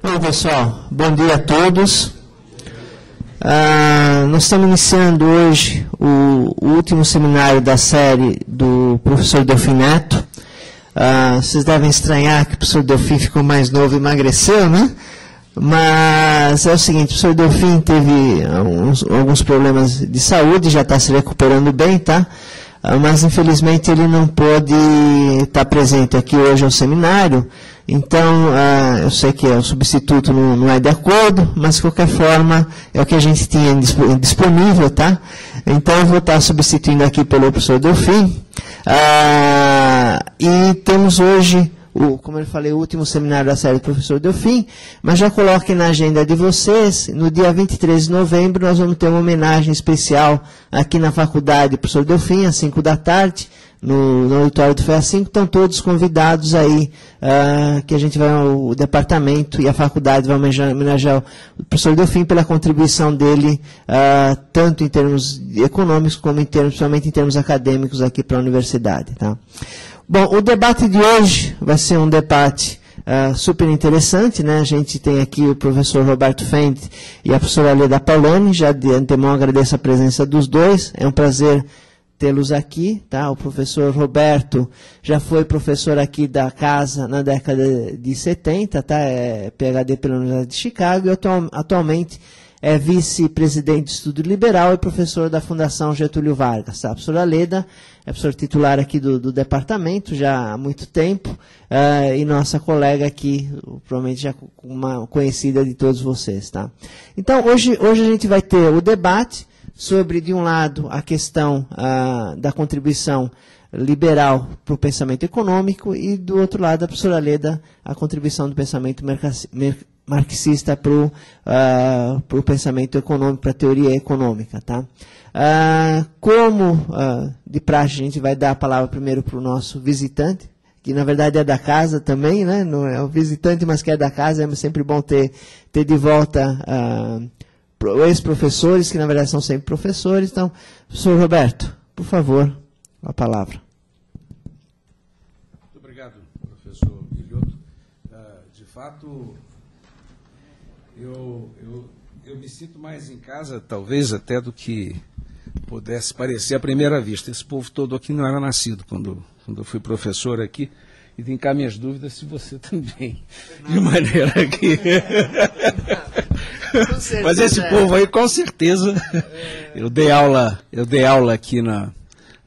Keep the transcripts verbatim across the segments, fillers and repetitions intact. Bom, pessoal, bom dia a todos. Ah, nós estamos iniciando hoje o, o último seminário da série do professor Delfim Neto. Ah, vocês devem estranhar que o professor Delfim ficou mais novo e emagreceu, né? Mas é o seguinte, o professor Delfim teve alguns, alguns problemas de saúde, já está se recuperando bem, tá? Mas infelizmente ele não pôde estar presente aqui hoje ao seminário, então eu sei que o substituto não é de acordo, mas de qualquer forma é o que a gente tinha disponível, tá? Então eu vou estar substituindo aqui pelo professor Delfim. E temos hoje, como eu falei, o último seminário da série do professor Delfim, mas já coloquem na agenda de vocês, no dia vinte e três de novembro, nós vamos ter uma homenagem especial aqui na faculdade do professor Delfim, às cinco da tarde, no, no auditório do FEA cinco, estão todos convidados aí, uh, que a gente vai, o departamento e a faculdade vai homenagear o professor Delfim pela contribuição dele, uh, tanto em termos econômicos, como em termos, principalmente em termos acadêmicos aqui para a universidade, tá? Bom, o debate de hoje vai ser um debate uh, super interessante, né? A gente tem aqui o professor Roberto Fendt e a professora Leda Paulani, já de antemão agradeço a presença dos dois, é um prazer tê-los aqui, tá? O professor Roberto já foi professor aqui da casa na década de setenta, tá? É PhD pela Universidade de Chicago e atual, atualmente é vice-presidente do Instituto Liberal e professor da Fundação Getúlio Vargas. A professora Leda é professora titular aqui do, do departamento já há muito tempo uh, e nossa colega aqui, provavelmente já uma conhecida de todos vocês, tá? Então, hoje, hoje a gente vai ter o debate sobre, de um lado, a questão uh, da contribuição liberal para o pensamento econômico e, do outro lado, a professora Leda, a contribuição do pensamento mercantilista marxista para o uh, pro pensamento econômico, para a teoria econômica, tá? Uh, como uh, de praxe, a gente vai dar a palavra primeiro para o nosso visitante, que na verdade é da casa também, né? Não é o visitante, mas que é da casa, é sempre bom ter, ter de volta uh, ex-professores, que na verdade são sempre professores. Então, professor Roberto, por favor, a palavra. Muito obrigado, professor Guilhoto. Uh, de fato... Eu, eu, eu me sinto mais em casa, talvez, até do que pudesse parecer à primeira vista. Esse povo todo aqui não era nascido quando, quando eu fui professor aqui, e tem cá minhas dúvidas se você também, de maneira que... Mas esse povo aí, com certeza, eu dei aula, eu dei aula aqui na,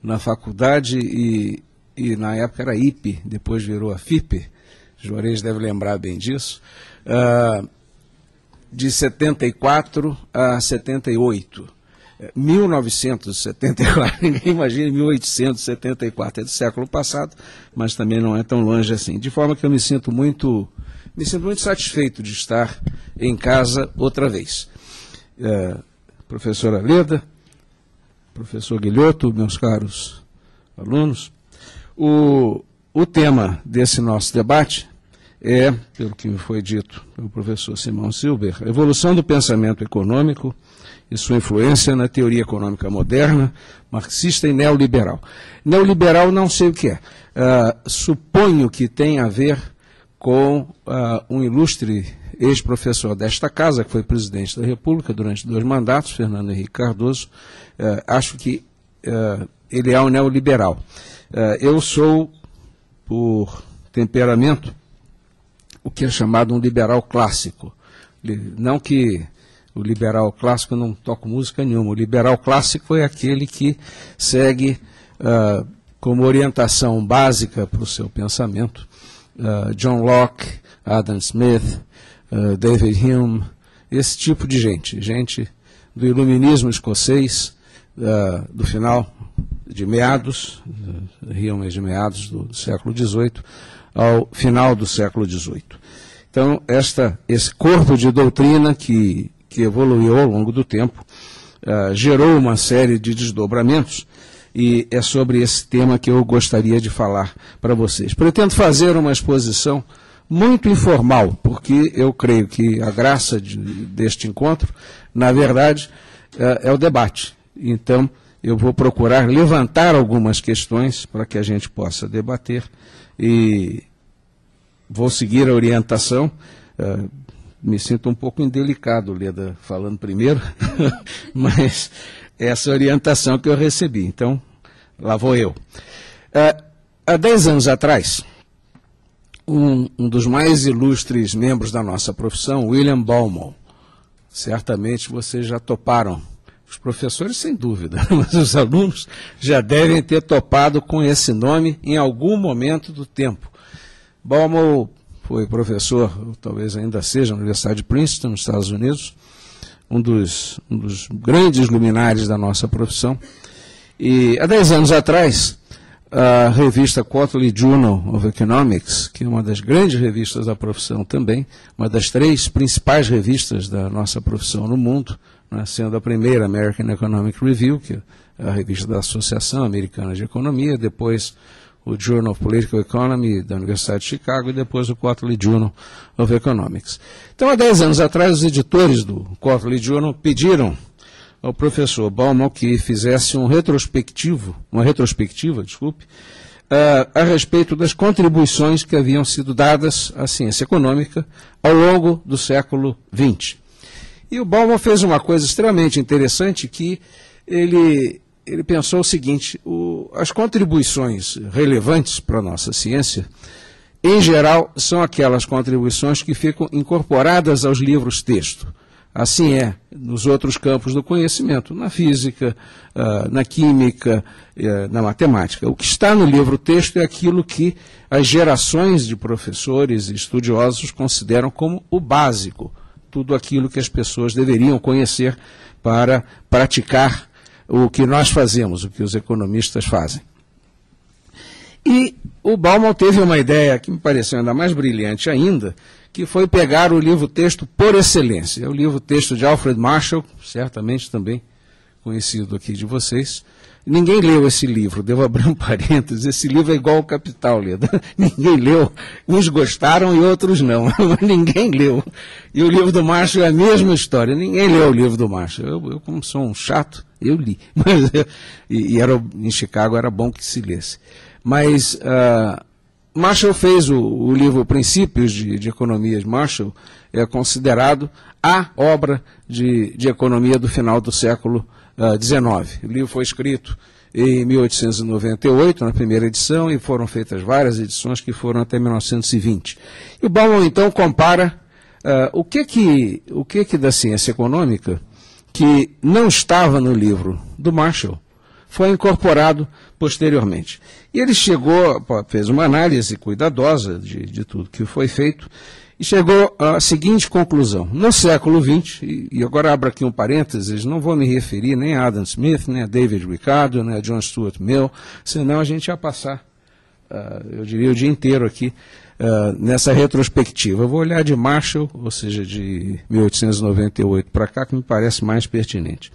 na faculdade, e, e na época era I P E, depois virou a F I P E, Juarez deve lembrar bem disso, uh, de setenta e quatro a setenta e oito. mil novecentos e setenta e quatro, ninguém imagina mil oitocentos e setenta e quatro, é do século passado, mas também não é tão longe assim. De forma que eu me sinto muito, me sinto muito satisfeito de estar em casa outra vez. É, professora Leda, professor Guilhoto, meus caros alunos, o, o tema desse nosso debate é, pelo que me foi dito pelo professor Simão Silber, a evolução do pensamento econômico e sua influência na teoria econômica moderna, marxista e neoliberal. Neoliberal não sei o que é. Uh, suponho que tem a ver com uh, um ilustre ex-professor desta casa, que foi presidente da República durante dois mandatos, Fernando Henrique Cardoso. Uh, acho que uh, ele é um neoliberal. Uh, eu sou, por temperamento, o que é chamado um liberal clássico. Não que o liberal clássico, eu não toco música nenhuma, o liberal clássico é aquele que segue uh, como orientação básica para o seu pensamento uh, John Locke, Adam Smith, uh, David Hume, esse tipo de gente, gente do iluminismo escocês, uh, do final de meados, Hume é de meados do, do século dezoito, ao final do século dezoito. Então, esta, esse corpo de doutrina que, que evoluiu ao longo do tempo, uh, gerou uma série de desdobramentos, e é sobre esse tema que eu gostaria de falar para vocês. Pretendo fazer uma exposição muito informal, porque eu creio que a graça de, deste encontro, na verdade, uh, é o debate. Então, eu vou procurar levantar algumas questões para que a gente possa debater, e vou seguir a orientação uh, Me sinto um pouco indelicado, Leda, falando primeiro, mas essa orientação que eu recebi. Então, lá vou eu. Uh, há dez anos atrás, um, um dos mais ilustres membros da nossa profissão, William Baumol, certamente vocês já toparam. Os professores, sem dúvida, mas os alunos já devem ter topado com esse nome em algum momento do tempo. Baumol foi professor, ou talvez ainda seja, na Universidade de Princeton, nos Estados Unidos, um dos, um dos grandes luminares da nossa profissão. E há dez anos atrás, a revista Quarterly Journal of Economics, que é uma das grandes revistas da profissão também, uma das três principais revistas da nossa profissão no mundo, né, sendo a primeira American Economic Review, que é a revista da Associação Americana de Economia, depois o Journal of Political Economy da Universidade de Chicago e depois o Quarterly Journal of Economics. Então, há dez anos atrás, os editores do Quarterly Journal pediram ao professor Baumol que fizesse um retrospectivo, uma retrospectiva, desculpe, uh, a respeito das contribuições que haviam sido dadas à ciência econômica ao longo do século vinte. E o Baumol fez uma coisa extremamente interessante, que ele... Ele pensou o seguinte: o, as contribuições relevantes para a nossa ciência, em geral, são aquelas contribuições que ficam incorporadas aos livros-texto. Assim é nos outros campos do conhecimento, na física, na química, na matemática. O que está no livro-texto é aquilo que as gerações de professores e estudiosos consideram como o básico, tudo aquilo que as pessoas deveriam conhecer para praticar o que nós fazemos, o que os economistas fazem. E o Baumol teve uma ideia que me pareceu ainda mais brilhante ainda, que foi pegar o livro-texto por excelência. É o livro-texto de Alfred Marshall, certamente também conhecido aqui de vocês. Ninguém leu esse livro, devo abrir um parênteses, esse livro é igual ao Capital, Leda. Ninguém leu, uns gostaram e outros não, mas ninguém leu. E o livro do Marshall é a mesma história, ninguém leu o livro do Marshall. Eu, eu como sou um chato, eu li, mas eu, e, e era, em Chicago era bom que se lesse. Mas uh, Marshall fez o, o livro Princípios de, de Economia de Marshall, é considerado a obra de, de economia do final do século dezenove. O livro foi escrito em mil oitocentos e noventa e oito, na primeira edição, e foram feitas várias edições que foram até mil novecentos e vinte. E o Baumol, então, compara uh, o, que que, o que que da ciência econômica, que não estava no livro do Marshall, foi incorporado posteriormente. E ele chegou, fez uma análise cuidadosa de, de tudo que foi feito, e chegou à seguinte conclusão: no século vinte, e agora abro aqui um parênteses, não vou me referir nem a Adam Smith, nem a David Ricardo, nem a John Stuart Mill, senão a gente ia passar, uh, eu diria, o dia inteiro aqui uh, nessa retrospectiva. Eu vou olhar de Marshall, ou seja, de mil oitocentos e noventa e oito para cá, que me parece mais pertinente.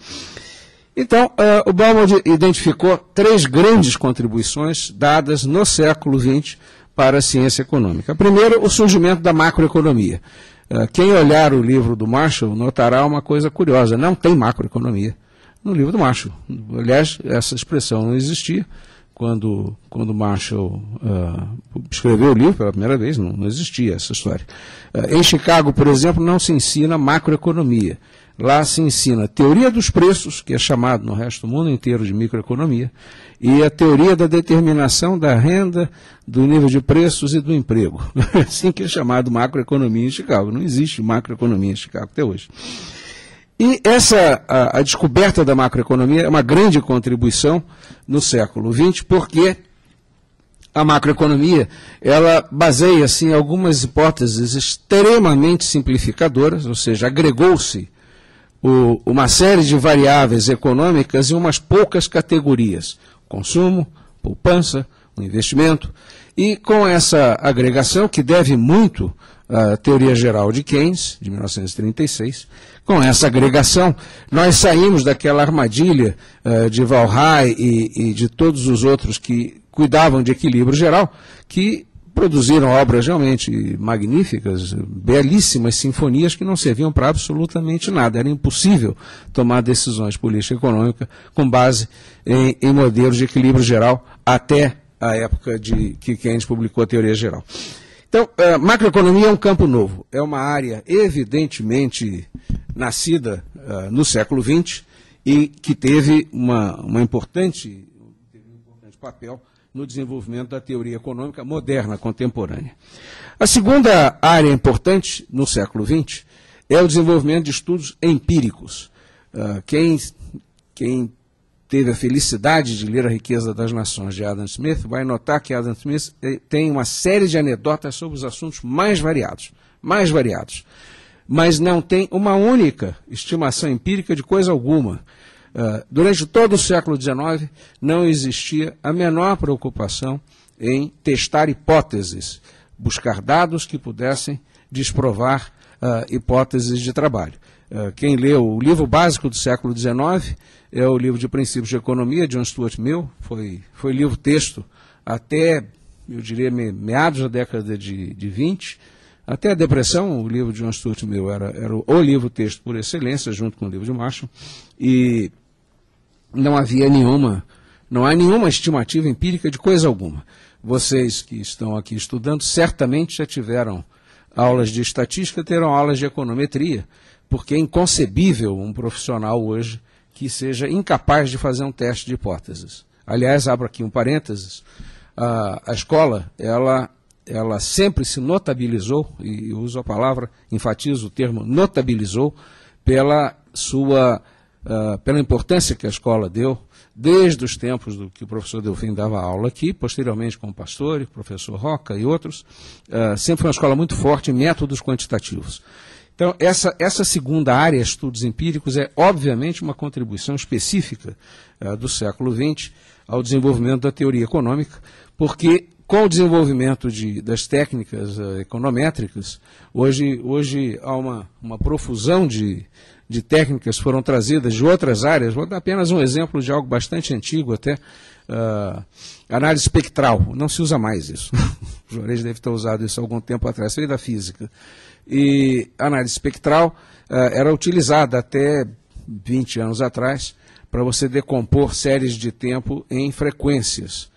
Então, uh, o Baumol identificou três grandes contribuições dadas no século vinte para a ciência econômica. Primeiro, o surgimento da macroeconomia. Quem olhar o livro do Marshall notará uma coisa curiosa: não tem macroeconomia no livro do Marshall. Aliás, essa expressão não existia quando, quando Marshall uh, escreveu o livro pela primeira vez, não, não existia essa história. Uh, em Chicago, por exemplo, não se ensina macroeconomia. Lá se ensina teoria dos preços, que é chamado no resto do mundo inteiro de microeconomia, e a teoria da determinação da renda, do nível de preços e do emprego. Assim que é chamado macroeconomia em Chicago. Não existe macroeconomia em Chicago até hoje. E essa, a, a descoberta da macroeconomia é uma grande contribuição no século vinte, porque a macroeconomia, ela baseia-se em algumas hipóteses extremamente simplificadoras, ou seja, agregou-se uma série de variáveis econômicas em umas poucas categorias: consumo, poupança, o investimento. E com essa agregação, que deve muito à teoria geral de Keynes, de mil novecentos e trinta e seis, com essa agregação, nós saímos daquela armadilha de Walras e de todos os outros que cuidavam de equilíbrio geral, que produziram obras realmente magníficas, belíssimas sinfonias que não serviam para absolutamente nada. Era impossível tomar decisões de política econômica com base em, em modelos de equilíbrio geral até a época de que Keynes publicou a teoria geral. Então, a macroeconomia é um campo novo, é uma área evidentemente nascida uh, no século vinte e que teve uma, uma importante, teve um importante papel no desenvolvimento da teoria econômica moderna, contemporânea. A segunda área importante no século vinte é o desenvolvimento de estudos empíricos. Uh, quem, quem teve a felicidade de ler A Riqueza das Nações, de Adam Smith, vai notar que Adam Smith tem uma série de anedotas sobre os assuntos mais variados, mais variados, mas não tem uma única estimação empírica de coisa alguma. Uh, durante todo o século dezenove, não existia a menor preocupação em testar hipóteses, buscar dados que pudessem desprovar uh, hipóteses de trabalho. Uh, quem leu o livro básico do século dezenove é o livro de Princípios de Economia, de John Stuart Mill, foi, foi livro-texto até, eu diria, meados da década de, de vinte, até a Depressão. O livro de John Stuart Mill era, era o livro-texto por excelência, junto com o livro de Marshall, e não havia nenhuma, não há nenhuma estimativa empírica de coisa alguma. Vocês que estão aqui estudando certamente já tiveram aulas de estatística, terão aulas de econometria, porque é inconcebível um profissional hoje que seja incapaz de fazer um teste de hipóteses. Aliás, abro aqui um parênteses, a escola, ela... ela sempre se notabilizou, e uso a palavra, enfatizo o termo notabilizou, pela sua, uh, pela importância que a escola deu, desde os tempos do que o professor Delfim dava aula aqui, posteriormente com o Pastore, o professor Roca e outros, uh, sempre foi uma escola muito forte em métodos quantitativos. Então, essa, essa segunda área, estudos empíricos, é obviamente uma contribuição específica uh, do século vinte ao desenvolvimento da teoria econômica, porque com o desenvolvimento de, das técnicas uh, econométricas, hoje, hoje há uma, uma profusão de, de técnicas que foram trazidas de outras áreas. Vou dar apenas um exemplo de algo bastante antigo até, uh, análise espectral. Não se usa mais isso. O Juarez deve ter usado isso há algum tempo atrás, veio da física. E a análise espectral uh, era utilizada até vinte anos atrás para você decompor séries de tempo em frequências.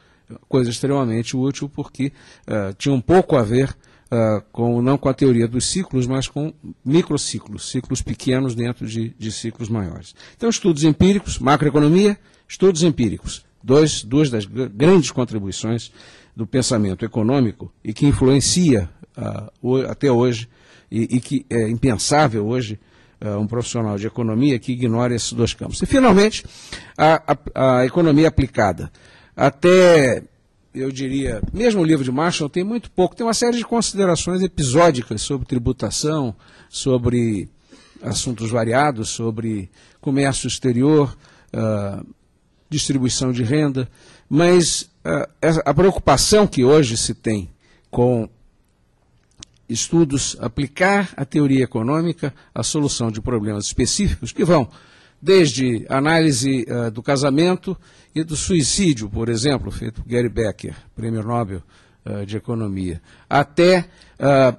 Coisa extremamente útil, porque uh, tinha um pouco a ver, uh, com, não com a teoria dos ciclos, mas com microciclos, ciclos pequenos dentro de, de ciclos maiores. Então, estudos empíricos, macroeconomia, estudos empíricos, dois, duas das grandes contribuições do pensamento econômico e que influencia uh, até hoje, e, e que é impensável hoje, um profissional de economia que ignora esses dois campos. E, finalmente, a, a, a economia aplicada. Até, eu diria, mesmo o livro de Marshall tem muito pouco, tem uma série de considerações episódicas sobre tributação, sobre assuntos variados, sobre comércio exterior, uh, distribuição de renda, mas uh, a preocupação que hoje se tem com estudos, aplicar a teoria econômica à solução de problemas específicos que vão desde análise uh, do casamento e do suicídio, por exemplo, feito por Gary Becker, prêmio Nobel uh, de Economia, até uh,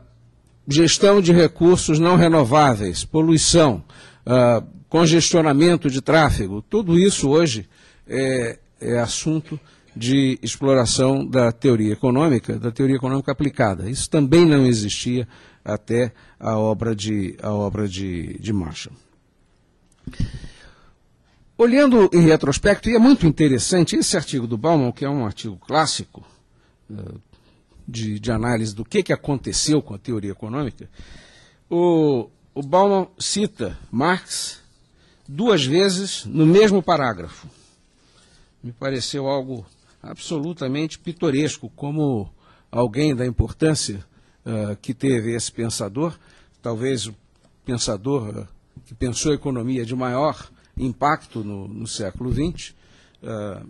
gestão de recursos não renováveis, poluição, uh, congestionamento de tráfego, tudo isso hoje é, é assunto de exploração da teoria econômica, da teoria econômica aplicada. Isso também não existia até a obra de, a obra de, de Marshall. Olhando em retrospecto, e é muito interessante, esse artigo do Baumol, que é um artigo clássico de, de análise do que, que aconteceu com a teoria econômica, o, o Baumol cita Marx duas vezes no mesmo parágrafo. Me pareceu algo absolutamente pitoresco, como alguém da importância uh, que teve esse pensador, talvez o pensador uh, que pensou a economia de maior impacto no, no século vinte, uh,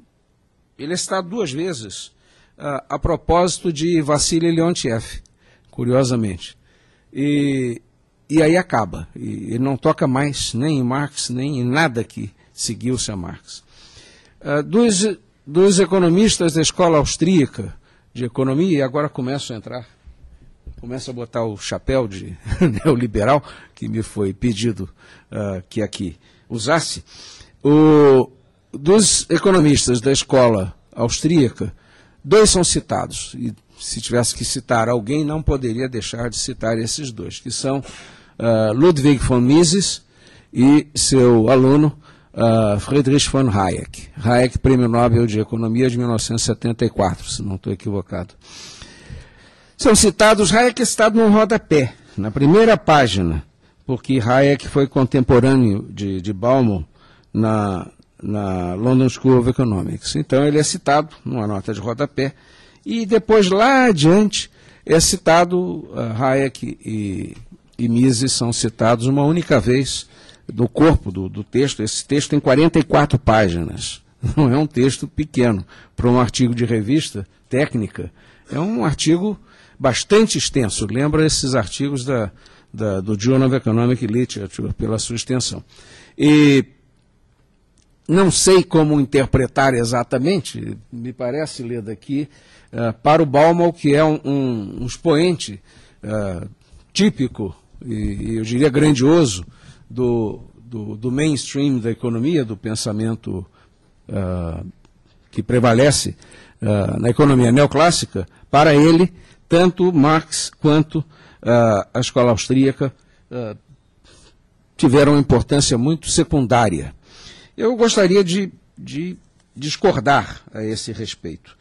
ele é citado duas vezes uh, a propósito de Vassili Leontiev, curiosamente. E, e aí acaba, e ele não toca mais nem em Marx, nem em nada que seguiu-se a Marx. Uh, dos, dos economistas da escola austríaca de economia, e agora começo a entrar, começo a botar o chapéu de neoliberal, que me foi pedido uh, que aqui usasse, o, dos economistas da escola austríaca, dois são citados, e se tivesse que citar alguém, não poderia deixar de citar esses dois, que são uh, Ludwig von Mises e seu aluno uh, Friedrich von Hayek. Hayek, Prêmio Nobel de Economia de mil novecentos e setenta e quatro, se não estou equivocado. São citados, Hayek é citado no rodapé, na primeira página, porque Hayek foi contemporâneo de, de Baumol na, na London School of Economics. Então ele é citado numa nota de rodapé, e depois, lá adiante, é citado, uh, Hayek e, e Mises são citados uma única vez do corpo do, do texto. Esse texto tem quarenta e quatro páginas, não é um texto pequeno. Para um artigo de revista técnica, é um artigo bastante extenso, lembra esses artigos da, da, do Journal of Economic Literature, pela sua extensão. E não sei como interpretar exatamente, me parece, Leda, aqui, uh, para o Baumol, que é um, um, um expoente uh, típico e, eu diria, grandioso do, do, do mainstream da economia, do pensamento uh, que prevalece uh, na economia neoclássica, para ele, tanto Marx quanto uh, a escola austríaca uh, tiveram uma importância muito secundária. Eu gostaria de, de discordar a esse respeito.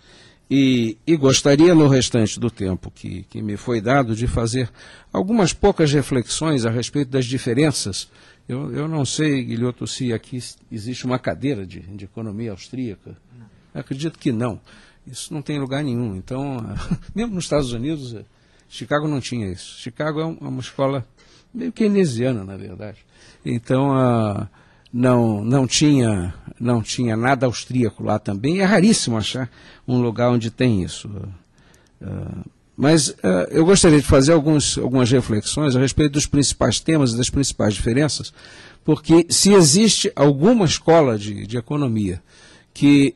E, e gostaria, no restante do tempo que, que me foi dado, de fazer algumas poucas reflexões a respeito das diferenças. Eu, eu não sei, Guilhoto, se aqui existe uma cadeira de, de economia austríaca. Não. Acredito que não. Isso não tem lugar nenhum. Então, mesmo nos Estados Unidos, Chicago não tinha isso. Chicago é uma escola meio keynesiana, na verdade. Então, a, não, não, tinha, não tinha nada austríaco lá também. É raríssimo achar um lugar onde tem isso. Mas eu gostaria de fazer alguns, algumas reflexões a respeito dos principais temas e das principais diferenças, porque se existe alguma escola de, de economia que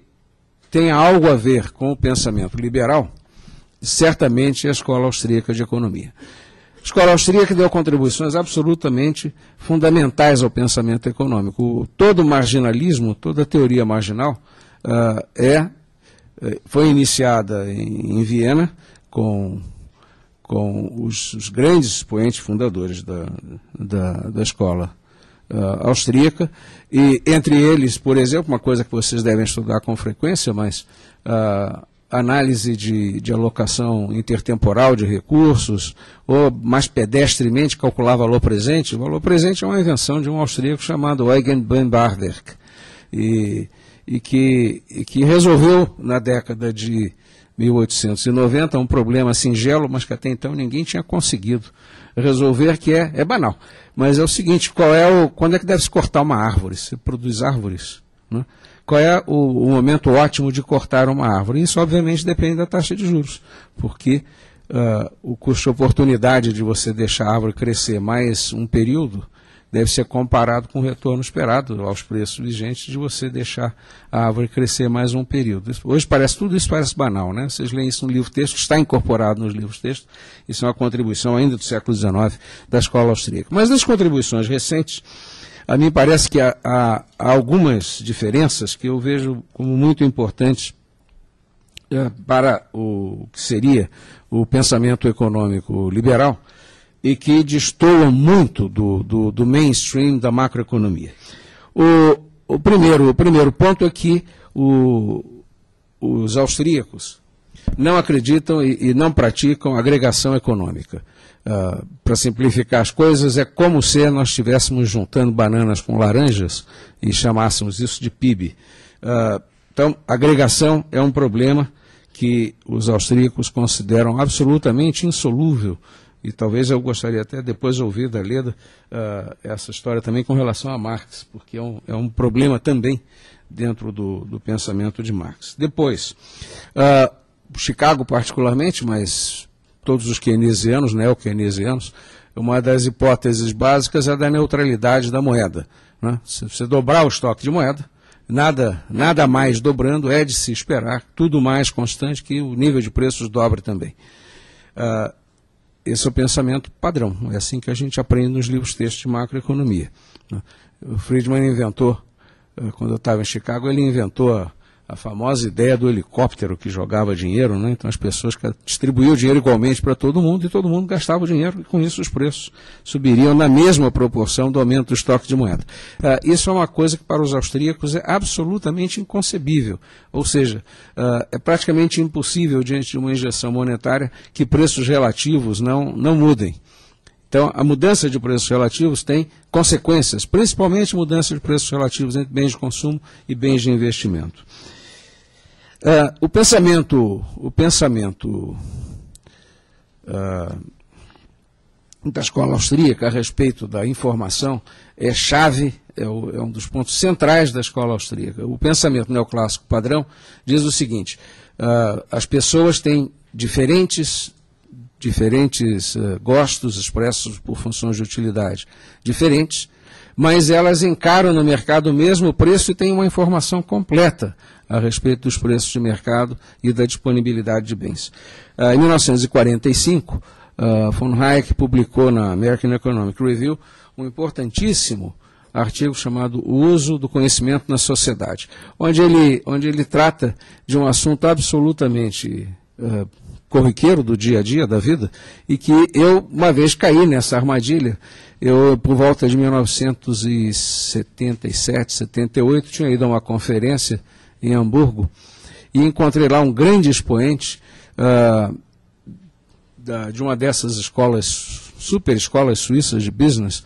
tem algo a ver com o pensamento liberal, certamente é a escola austríaca de economia. A escola austríaca deu contribuições absolutamente fundamentais ao pensamento econômico. Todo marginalismo, toda teoria marginal, uh, é, foi iniciada em, em Viena com, com os, os grandes expoentes fundadores da, da, da escola Uh, austríaca, e entre eles, por exemplo, uma coisa que vocês devem estudar com frequência, mas uh, análise de, de alocação intertemporal de recursos, ou mais pedestremente calcular valor presente. O valor presente é uma invenção de um austríaco chamado Eugen Ben Bernanke, e, e, que, e que resolveu na década de mil oitocentos e noventa um problema singelo, mas que até então ninguém tinha conseguido resolver, que é, é banal. Mas é o seguinte, qual é o, quando é que deve-se cortar uma árvore? Se produz árvores, né? Qual é o, o momento ótimo de cortar uma árvore? Isso, obviamente, depende da taxa de juros, porque uh, o custo-oportunidade de você deixar a árvore crescer mais um período deve ser comparado com o retorno esperado aos preços vigentes de você deixar a árvore crescer mais um período. Hoje parece, tudo isso parece banal, né? Vocês leem isso no livro-texto, está incorporado nos livros-texto, isso é uma contribuição ainda do século dezenove da escola austríaca. Mas nas contribuições recentes, a mim parece que há, há algumas diferenças que eu vejo como muito importantes para o que seria o pensamento econômico liberal, e que destoam muito do, do, do mainstream da macroeconomia. O, o, primeiro, o primeiro ponto é que o, os austríacos não acreditam e, e não praticam agregação econômica. Uh, para simplificar as coisas, é como se nós estivéssemos juntando bananas com laranjas e chamássemos isso de P I B. Uh, então, agregação é um problema que os austríacos consideram absolutamente insolúvel. E talvez eu gostaria até depois ouvir da Leda uh, essa história também com relação a Marx, porque é um, é um problema também dentro do, do pensamento de Marx. Depois, uh, Chicago particularmente, mas todos os keynesianos, neo-keynesianos, uma das hipóteses básicas é a da neutralidade da moeda, né? Se você dobrar o estoque de moeda, Nada, nada mais dobrando é de se esperar, tudo mais constante que o nível de preços dobre também. Uh, Esse é o pensamento padrão, é assim que a gente aprende nos livros-textos de macroeconomia. O Friedman inventou, quando eu estava em Chicago, ele inventou a, a famosa ideia do helicóptero que jogava dinheiro, né? Então as pessoas distribuíam dinheiro igualmente para todo mundo e todo mundo gastava o dinheiro e com isso os preços subiriam na mesma proporção do aumento do estoque de moeda. Uh, isso é uma coisa que para os austríacos é absolutamente inconcebível, ou seja, uh, é praticamente impossível diante de uma injeção monetária que preços relativos não, não mudem. Então, a mudança de preços relativos tem consequências, principalmente mudança de preços relativos entre bens de consumo e bens de investimento. Uh, o pensamento, o pensamento uh, da escola austríaca a respeito da informação é chave, é, o, é um dos pontos centrais da escola austríaca. O pensamento neoclássico padrão diz o seguinte, uh, as pessoas têm diferentes... diferentes uh, gostos expressos por funções de utilidade diferentes, mas elas encaram no mercado o mesmo preço e têm uma informação completa a respeito dos preços de mercado e da disponibilidade de bens. Uh, em mil novecentos e quarenta e cinco, uh, von Hayek publicou na American Economic Review um importantíssimo artigo chamado O Uso do Conhecimento na Sociedade, onde ele, onde ele trata de um assunto absolutamente uh, corriqueiro do dia a dia, da vida, e que eu, uma vez, caí nessa armadilha. Eu, por volta de mil novecentos e setenta e sete, setenta e oito, tinha ido a uma conferência em Hamburgo e encontrei lá um grande expoente uh, da, de uma dessas escolas, super escolas suíças de business,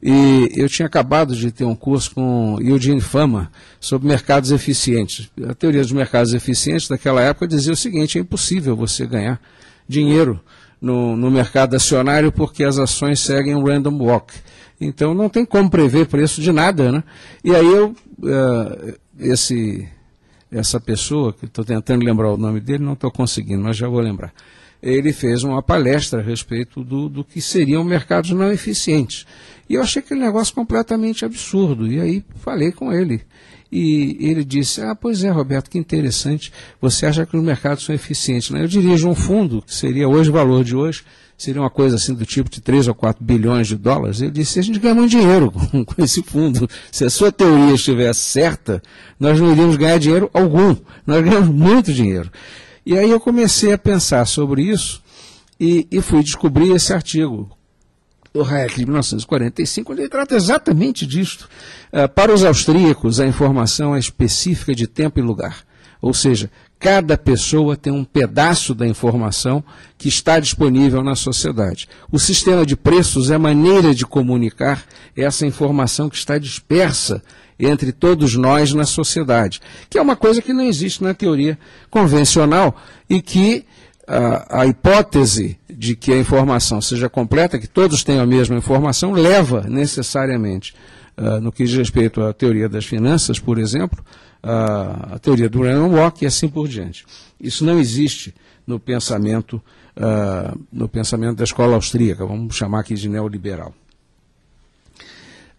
e eu tinha acabado de ter um curso com Eugene Fama sobre mercados eficientes. A teoria dos mercados eficientes daquela época dizia o seguinte, é impossível você ganhar dinheiro no, no mercado acionário porque as ações seguem um random walk. Então não tem como prever preço de nada, né? E aí eu, uh, esse, essa pessoa, que estou tentando lembrar o nome dele, não estou conseguindo, mas já vou lembrar. Ele fez uma palestra a respeito do, do que seriam mercados não eficientes. E eu achei aquele negócio completamente absurdo, e aí falei com ele. E ele disse, ah, pois é, Roberto, que interessante, você acha que os mercados são eficientes, né? Eu dirijo um fundo, que seria hoje o valor de hoje, seria uma coisa assim do tipo de três ou quatro bilhões de dólares. Ele disse, a gente ganha muito dinheiro com esse fundo. Se a sua teoria estivesse certa, nós não iríamos ganhar dinheiro algum, nós ganhamos muito dinheiro. E aí eu comecei a pensar sobre isso e, e fui descobrir esse artigo do Hayek de mil novecentos e quarenta e cinco, onde ele trata exatamente disto. Uh, para os austríacos, a informação é específica de tempo e lugar. Ou seja, cada pessoa tem um pedaço da informação que está disponível na sociedade. O sistema de preços é a maneira de comunicar essa informação que está dispersa entre todos nós na sociedade, que é uma coisa que não existe na teoria convencional e que a, a hipótese de que a informação seja completa, que todos tenham a mesma informação, leva necessariamente, uh, no que diz respeito à teoria das finanças, por exemplo, uh, a teoria do Random Walk e assim por diante. Isso não existe no pensamento, uh, no pensamento da escola austríaca, vamos chamar aqui de neoliberal.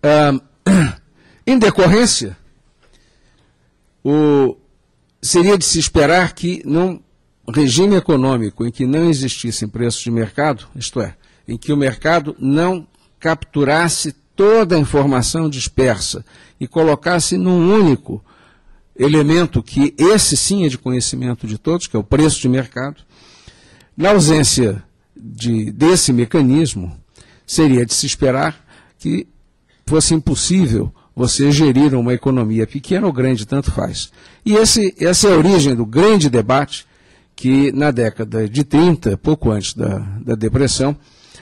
Uh, Em decorrência, o, seria de se esperar que num regime econômico em que não existissem preços de mercado, isto é, em que o mercado não capturasse toda a informação dispersa e colocasse num único elemento que esse sim é de conhecimento de todos, que é o preço de mercado, na ausência de, desse mecanismo, seria de se esperar que fosse impossível você gerir uma economia pequena ou grande, tanto faz. E esse, essa é a origem do grande debate que, na década de trinta, pouco antes da, da Depressão,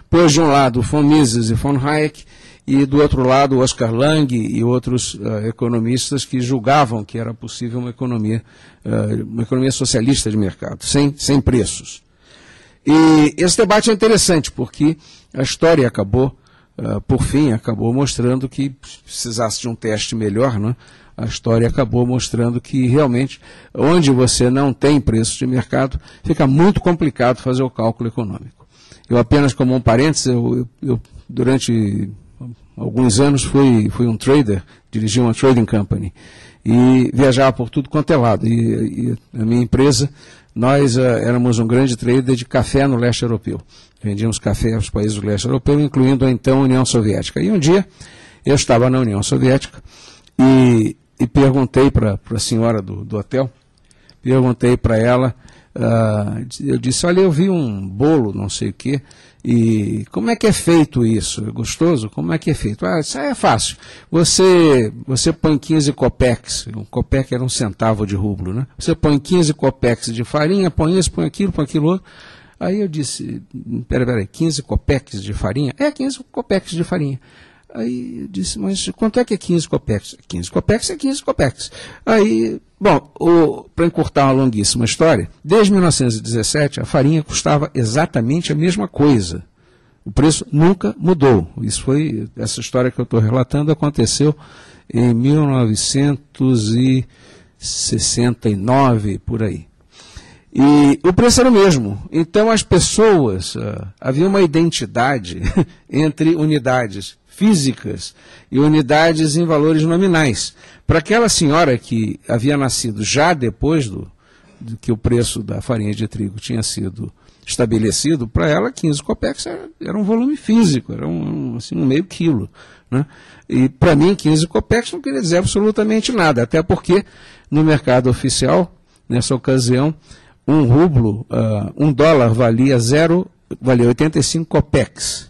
pôs de um lado von Mises e von Hayek, e do outro lado Oscar Lange e outros uh, economistas que julgavam que era possível uma economia, uh, uma economia socialista de mercado, sem, sem preços. E esse debate é interessante, porque a história acabou, Uh, por fim, acabou mostrando que precisasse de um teste melhor, né? A história acabou mostrando que realmente, onde você não tem preço de mercado, fica muito complicado fazer o cálculo econômico. Eu apenas, como um parênteses, eu, eu, eu durante alguns anos fui, fui um trader, dirigi uma trading company, e viajava por tudo quanto é lado. E, e a minha empresa, nós uh, éramos um grande trader de café no leste europeu. Vendíamos café aos países do leste europeu, incluindo a então União Soviética. E um dia, eu estava na União Soviética e, e perguntei para a senhora do, do hotel, e eu perguntei para ela, uh, eu disse, olha, eu vi um bolo, não sei o quê, e como é que é feito isso? É gostoso? Como é que é feito? Ah, isso aí é fácil. Você, você põe quinze copex, um copec era um centavo de rublo, né? Você põe quinze copex de farinha, põe isso, põe aquilo, põe aquilo outro. Aí eu disse, peraí, peraí, quinze copex de farinha? É, quinze copex de farinha. Aí eu disse, mas quanto é que é quinze copex? quinze copex é quinze copex. Aí, bom, para encurtar uma longuíssima história, desde mil novecentos e dezessete a farinha custava exatamente a mesma coisa. O preço nunca mudou. Isso foi, essa história que eu estou relatando aconteceu em mil novecentos e sessenta e nove, por aí. E o preço era o mesmo. Então as pessoas, uh, havia uma identidade entre unidades físicas e unidades em valores nominais. Para aquela senhora que havia nascido já depois do, do que o preço da farinha de trigo tinha sido estabelecido, para ela quinze copex era, era um volume físico, era um, assim, um meio quilo, né? E para mim quinze copex não queria dizer absolutamente nada, até porque no mercado oficial, nessa ocasião, um rublo, uh, um dólar valia zero, valia oitenta e cinco copex.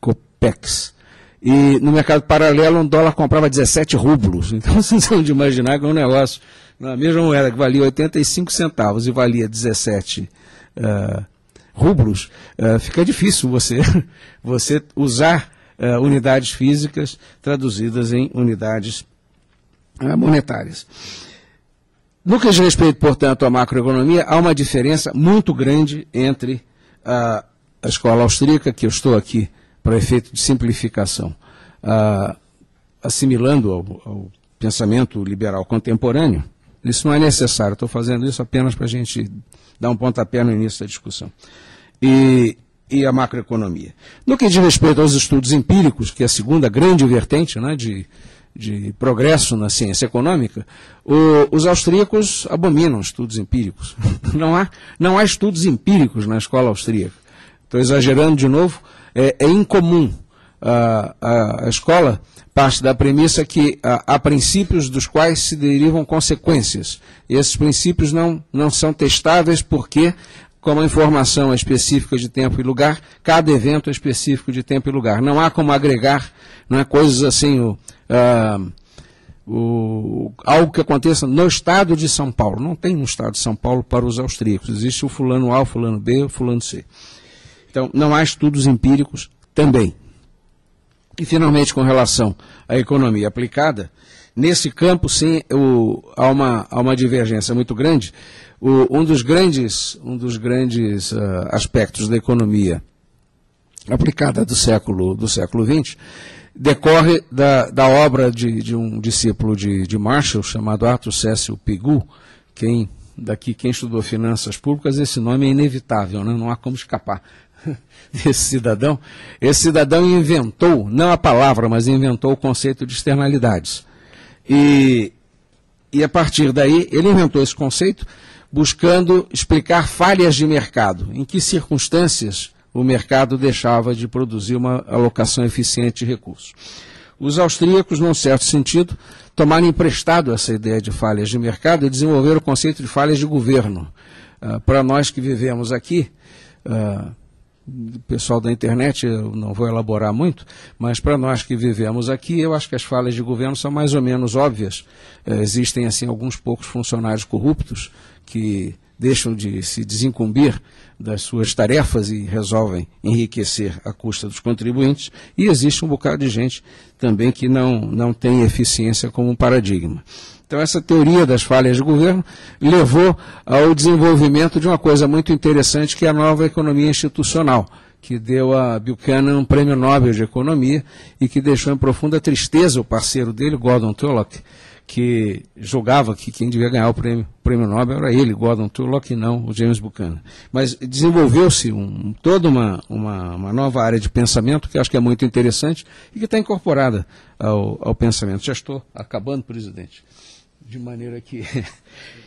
Copex. E no mercado paralelo, um dólar comprava dezessete rublos. Então, vocês vão de imaginar que é um negócio, na mesma moeda que valia oitenta e cinco centavos e valia dezessete uh, rublos, uh, fica difícil você, você usar uh, unidades físicas traduzidas em unidades uh, monetárias. No que diz respeito, portanto, à macroeconomia, há uma diferença muito grande entre uh, a escola austríaca, que eu estou aqui para efeito de simplificação, uh, assimilando ao, ao pensamento liberal contemporâneo. Isso não é necessário, estou fazendo isso apenas para a gente dar um pontapé no início da discussão. E, e a macroeconomia. No que diz respeito aos estudos empíricos, que é a segunda grande vertente, né, de... de progresso na ciência econômica, o, os austríacos abominam estudos empíricos. Não há, não há estudos empíricos na escola austríaca. Estou exagerando de novo, é, é incomum. A, a, a escola parte da premissa que a, há princípios dos quais se derivam consequências. E esses princípios não, não são testáveis porque, como a informação é específica de tempo e lugar, cada evento é específico de tempo e lugar. Não há como agregar, não é, coisas assim, o, uh, o, algo que aconteça no estado de São Paulo. Não tem um estado de São Paulo para os austríacos. Existe o fulano A, o fulano B, o fulano C. Então, não há estudos empíricos também. E, finalmente, com relação à economia aplicada, nesse campo, sim, o, há, uma, há uma divergência muito grande. O, um dos grandes, um dos grandes uh, aspectos da economia aplicada do século, do século vinte decorre da, da obra de, de um discípulo de, de Marshall, chamado Arthur Cecil Pigou. Quem, daqui, quem estudou finanças públicas, esse nome é inevitável, né? Não há como escapar. Esse cidadão, esse cidadão inventou, não a palavra, mas inventou o conceito de externalidades. E, e a partir daí, ele inventou esse conceito buscando explicar falhas de mercado, em que circunstâncias o mercado deixava de produzir uma alocação eficiente de recursos. Os austríacos, num certo sentido, tomaram emprestado essa ideia de falhas de mercado e desenvolveram o conceito de falhas de governo. Uh, para nós que vivemos aqui, uh, o pessoal da internet, eu não vou elaborar muito, mas para nós que vivemos aqui, eu acho que as falhas de governo são mais ou menos óbvias. É, existem, assim, alguns poucos funcionários corruptos que deixam de se desincumbir das suas tarefas e resolvem enriquecer à custa dos contribuintes. E existe um bocado de gente também que não, não tem eficiência como paradigma. Então, essa teoria das falhas de governo levou ao desenvolvimento de uma coisa muito interessante, que é a nova economia institucional, que deu a Buchanan um prêmio Nobel de Economia e que deixou em profunda tristeza o parceiro dele, Gordon Tullock, que julgava que quem devia ganhar o prêmio, prêmio Nobel era ele, Gordon Tullock, e não o James Buchanan. Mas desenvolveu-se um, toda uma, uma, uma nova área de pensamento que acho que é muito interessante e que está incorporada ao, ao pensamento. Já estou acabando, presidente. De maneira que...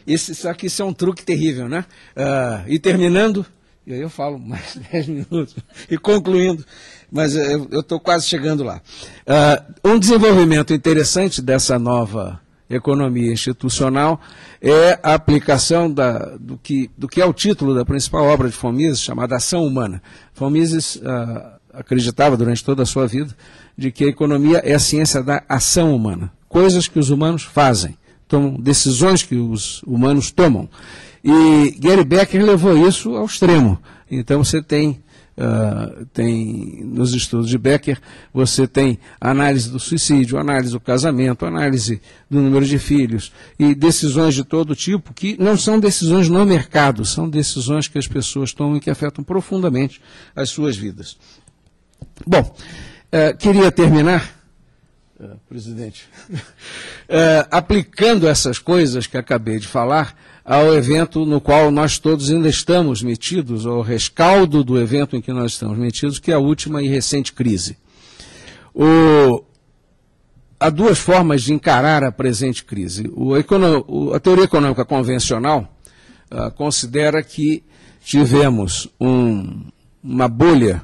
Esse, só que isso é um truque terrível, né? Uh, e terminando, e aí eu falo mais dez minutos, e concluindo, mas eu estou quase chegando lá. Uh, um desenvolvimento interessante dessa nova Economia Institucional, é a aplicação da, do, que, do que é o título da principal obra de von Mises, chamada Ação Humana. Von Mises ah, acreditava durante toda a sua vida de que a economia é a ciência da ação humana, coisas que os humanos fazem, tomam decisões que os humanos tomam. E Gary Becker levou isso ao extremo. Então você tem... Uh, tem, nos estudos de Becker, você tem análise do suicídio, análise do casamento, análise do número de filhos e decisões de todo tipo que não são decisões no mercado, são decisões que as pessoas tomam e que afetam profundamente as suas vidas. Bom, uh, queria terminar, uh, presidente, uh, aplicando essas coisas que acabei de falar ao evento no qual nós todos ainda estamos metidos, ao rescaldo do evento em que nós estamos metidos, que é a última e recente crise. O, há duas formas de encarar a presente crise. O, o, a teoria econômica convencional uh, considera que tivemos um, uma bolha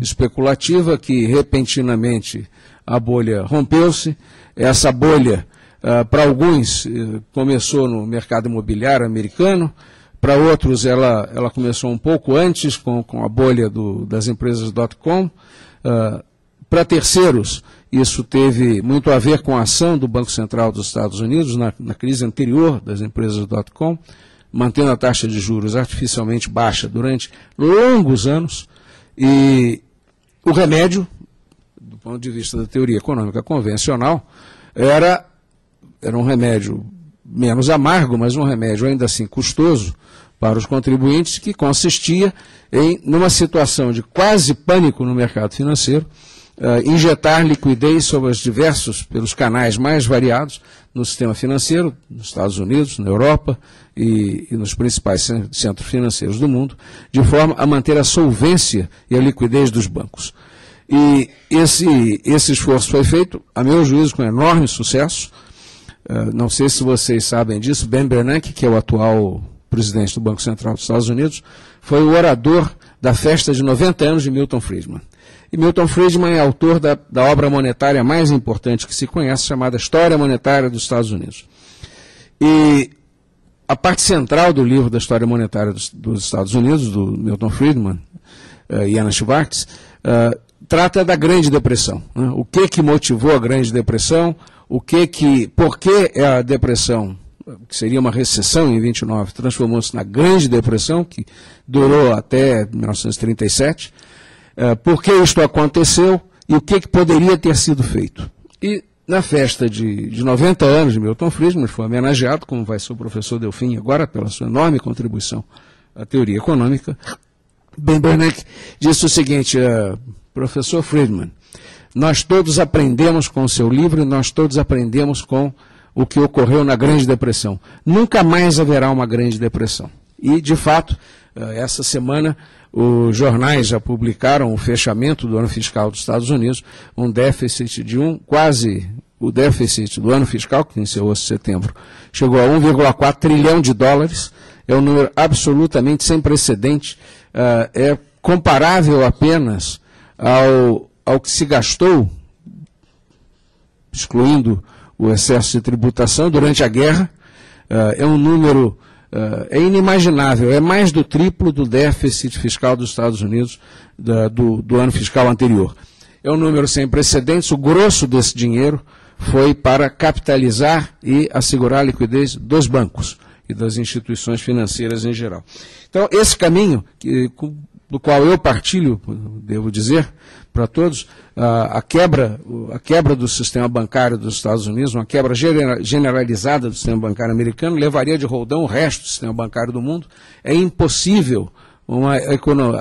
especulativa que repentinamente a bolha rompeu-se, essa bolha Uh, para alguns, uh, começou no mercado imobiliário americano, para outros ela, ela começou um pouco antes, com, com a bolha do, das empresas dot com. Uh, para terceiros, isso teve muito a ver com a ação do Banco Central dos Estados Unidos na, na crise anterior das empresas dot com, mantendo a taxa de juros artificialmente baixa durante longos anos. E o remédio, do ponto de vista da teoria econômica convencional, era... era um remédio menos amargo, mas um remédio ainda assim custoso para os contribuintes, que consistia em, numa situação de quase pânico no mercado financeiro, uh, injetar liquidez sobre os diversos, pelos canais mais variados, no sistema financeiro, nos Estados Unidos, na Europa e, e nos principais centros financeiros do mundo, de forma a manter a solvência e a liquidez dos bancos. E esse, esse esforço foi feito, a meu juízo, com enorme sucesso. Uh, não sei se vocês sabem disso, Ben Bernanke, que é o atual presidente do Banco Central dos Estados Unidos, foi o orador da festa de noventa anos de Milton Friedman. E Milton Friedman é autor da, da obra monetária mais importante que se conhece, chamada História Monetária dos Estados Unidos. E a parte central do livro da História Monetária dos, dos Estados Unidos, do Milton Friedman uh, e Anna Schwartz, uh, trata da Grande Depressão. Né? O que que motivou a Grande Depressão? O que que, por que a depressão, que seria uma recessão em vinte e nove, transformou-se na Grande Depressão, que durou até mil novecentos e trinta e sete, por que isto aconteceu e o que que poderia ter sido feito. E na festa de, de noventa anos de Milton Friedman, foi homenageado, como vai ser o professor Delfim agora, pela sua enorme contribuição à teoria econômica, Ben Bernanke disse o seguinte, uh, professor Friedman, nós todos aprendemos com o seu livro, nós todos aprendemos com o que ocorreu na Grande Depressão. Nunca mais haverá uma Grande Depressão. E, de fato, essa semana os jornais já publicaram o fechamento do ano fiscal dos Estados Unidos, um déficit de um, quase o déficit do ano fiscal, que iniciou em setembro, chegou a um vírgula quatro trilhão de dólares, é um número absolutamente sem precedente, é comparável apenas ao... ao que se gastou, excluindo o excesso de tributação, durante a guerra, é um número, é inimaginável, é mais do triplo do déficit fiscal dos Estados Unidos do, do ano fiscal anterior. É um número sem precedentes, o grosso desse dinheiro foi para capitalizar e assegurar a liquidez dos bancos e das instituições financeiras em geral. Então, esse caminho, que, do qual eu partilho, devo dizer, para todos, a quebra, a quebra do sistema bancário dos Estados Unidos, uma quebra generalizada do sistema bancário americano, levaria de roldão o resto do sistema bancário do mundo. É impossível uma,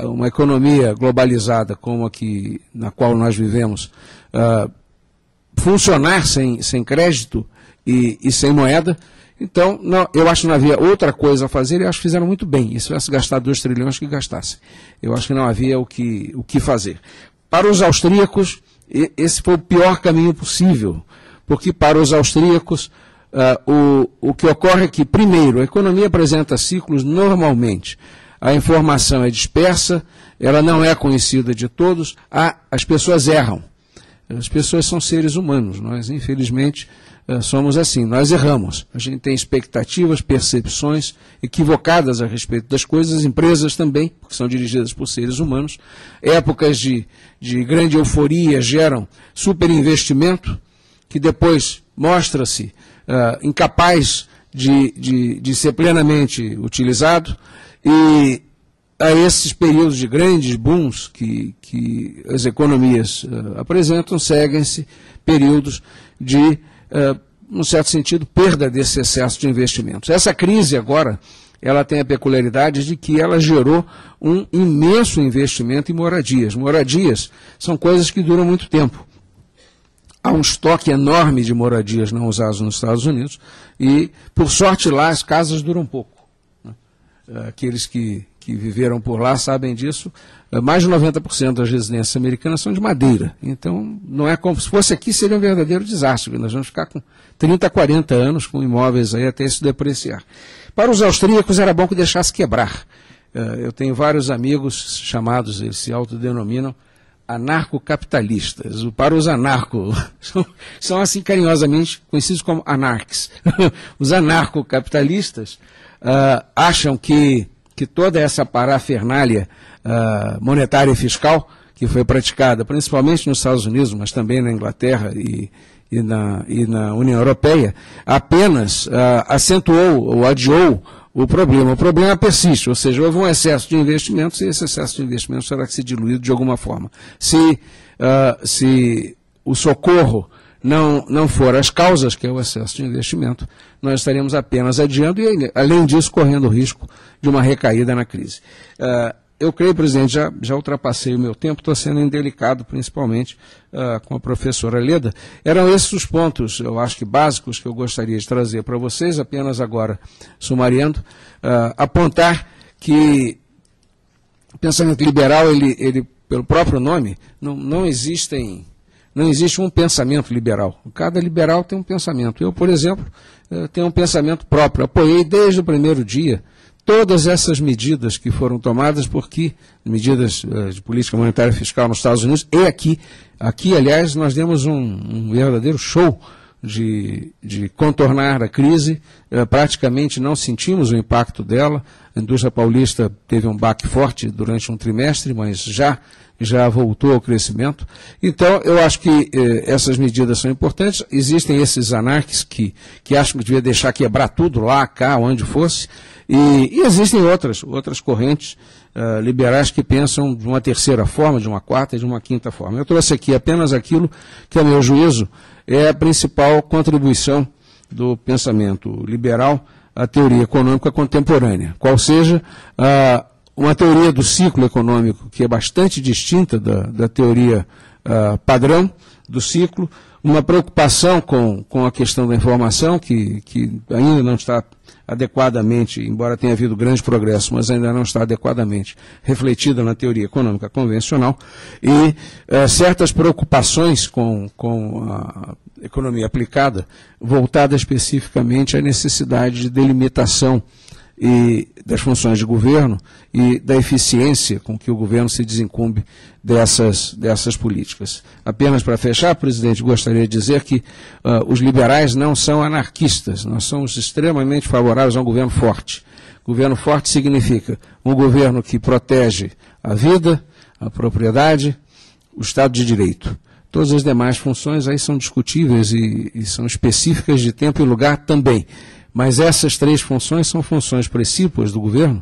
uma economia globalizada como a que, na qual nós vivemos, uh, funcionar sem, sem crédito e, e sem moeda. Então, não, eu acho que não havia outra coisa a fazer, e acho que fizeram muito bem. E se tivesse gastar dois trilhões, que gastasse. Eu acho que não havia o que, o que fazer. Para os austríacos, esse foi o pior caminho possível, porque para os austríacos, uh, o, o que ocorre é que, primeiro, a economia apresenta ciclos normalmente. A informação é dispersa, ela não é conhecida de todos, a, as pessoas erram. As pessoas são seres humanos, nós infelizmente somos assim, nós erramos. A gente tem expectativas, percepções equivocadas a respeito das coisas, empresas também, porque são dirigidas por seres humanos. Épocas de, de grande euforia geram superinvestimento, que depois mostra-se uh, incapaz de, de, de ser plenamente utilizado, e a esses períodos de grandes booms que, que as economias uh, apresentam, seguem-se períodos de, uh, num certo sentido, perda desse excesso de investimentos. Essa crise agora, ela tem a peculiaridade de que ela gerou um imenso investimento em moradias. Moradias são coisas que duram muito tempo. Há um estoque enorme de moradias não usadas nos Estados Unidos e, por sorte, lá as casas duram pouco. Aqueles que, que viveram por lá sabem disso. Mais de noventa por cento das residências americanas são de madeira. Então, não é como se fosse aqui, seria um verdadeiro desastre. Nós vamos ficar com trinta, quarenta anos com imóveis aí até se depreciar. Para os austríacos era bom que deixasse quebrar. Eu tenho vários amigos chamados, eles se autodenominam, anarcocapitalistas. Para os anarco, são, são assim carinhosamente conhecidos como anarques. Os anarcocapitalistas ah, acham que, que toda essa parafernália ah, monetária e fiscal que foi praticada principalmente nos Estados Unidos, mas também na Inglaterra e, e, na, e na União Europeia, apenas ah, acentuou ou adiou o problema. O problema persiste, ou seja, houve um excesso de investimentos e esse excesso de investimentos será que se diluído de alguma forma. Se, uh, se o socorro não, não for as causas, que é o excesso de investimento, nós estaremos apenas adiando e, além disso, correndo o risco de uma recaída na crise. Uh, eu creio, presidente, já, já ultrapassei o meu tempo, estou sendo indelicado, principalmente uh, com a professora Leda. Eram esses os pontos, eu acho que básicos, que eu gostaria de trazer para vocês, apenas agora, sumariando, uh, apontar que o pensamento liberal, ele, ele pelo próprio nome, não, não existem... Não existe um pensamento liberal. Cada liberal tem um pensamento. Eu, por exemplo, uh, tenho um pensamento próprio. Apoiei desde o primeiro dia todas essas medidas que foram tomadas, porque medidas de política monetária e fiscal nos Estados Unidos e aqui, aqui aliás, nós demos um, um verdadeiro show de, de contornar a crise, praticamente não sentimos o impacto dela, a indústria paulista teve um baque forte durante um trimestre, mas já, já voltou ao crescimento. Então, eu acho que eh, essas medidas são importantes, existem esses anarquistas que, que acham que devia deixar quebrar tudo lá, cá, onde fosse, E, e existem outras, outras correntes uh, liberais que pensam de uma terceira forma, de uma quarta e de uma quinta forma. Eu trouxe aqui apenas aquilo que, a meu juízo, é a principal contribuição do pensamento liberal à teoria econômica contemporânea, qual seja uh, uma teoria do ciclo econômico que é bastante distinta da, da teoria uh, padrão do ciclo, uma preocupação com, com a questão da informação, que, que ainda não está adequadamente, embora tenha havido grande progresso, mas ainda não está adequadamente refletida na teoria econômica convencional, e eh, certas preocupações com, com a economia aplicada, voltada especificamente à necessidade de delimitação e das funções de governo e da eficiência com que o governo se desencumbe dessas, dessas políticas. Apenas para fechar, presidente, gostaria de dizer que uh, os liberais não são anarquistas, nós somos extremamente favoráveis a um governo forte. Governo forte significa um governo que protege a vida, a propriedade, o Estado de Direito. Todas as demais funções aí são discutíveis e, e são específicas de tempo e lugar também. Mas essas três funções são funções precípulas do governo,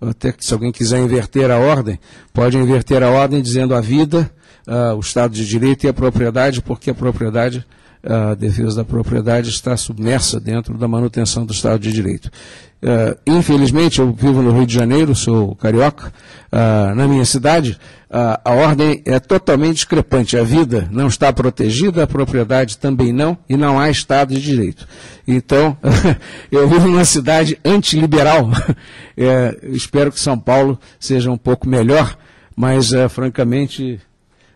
até que se alguém quiser inverter a ordem, pode inverter a ordem dizendo a vida, uh, o Estado de Direito e a propriedade, porque a propriedade, uh, a defesa da propriedade está submersa dentro da manutenção do Estado de Direito. Uh, infelizmente, eu vivo no Rio de Janeiro, sou carioca, uh, na minha cidade, uh, a ordem é totalmente discrepante, a vida não está protegida, a propriedade também não, e não há Estado de Direito. Então, eu vivo numa cidade antiliberal, é, espero que São Paulo seja um pouco melhor, mas, uh, francamente...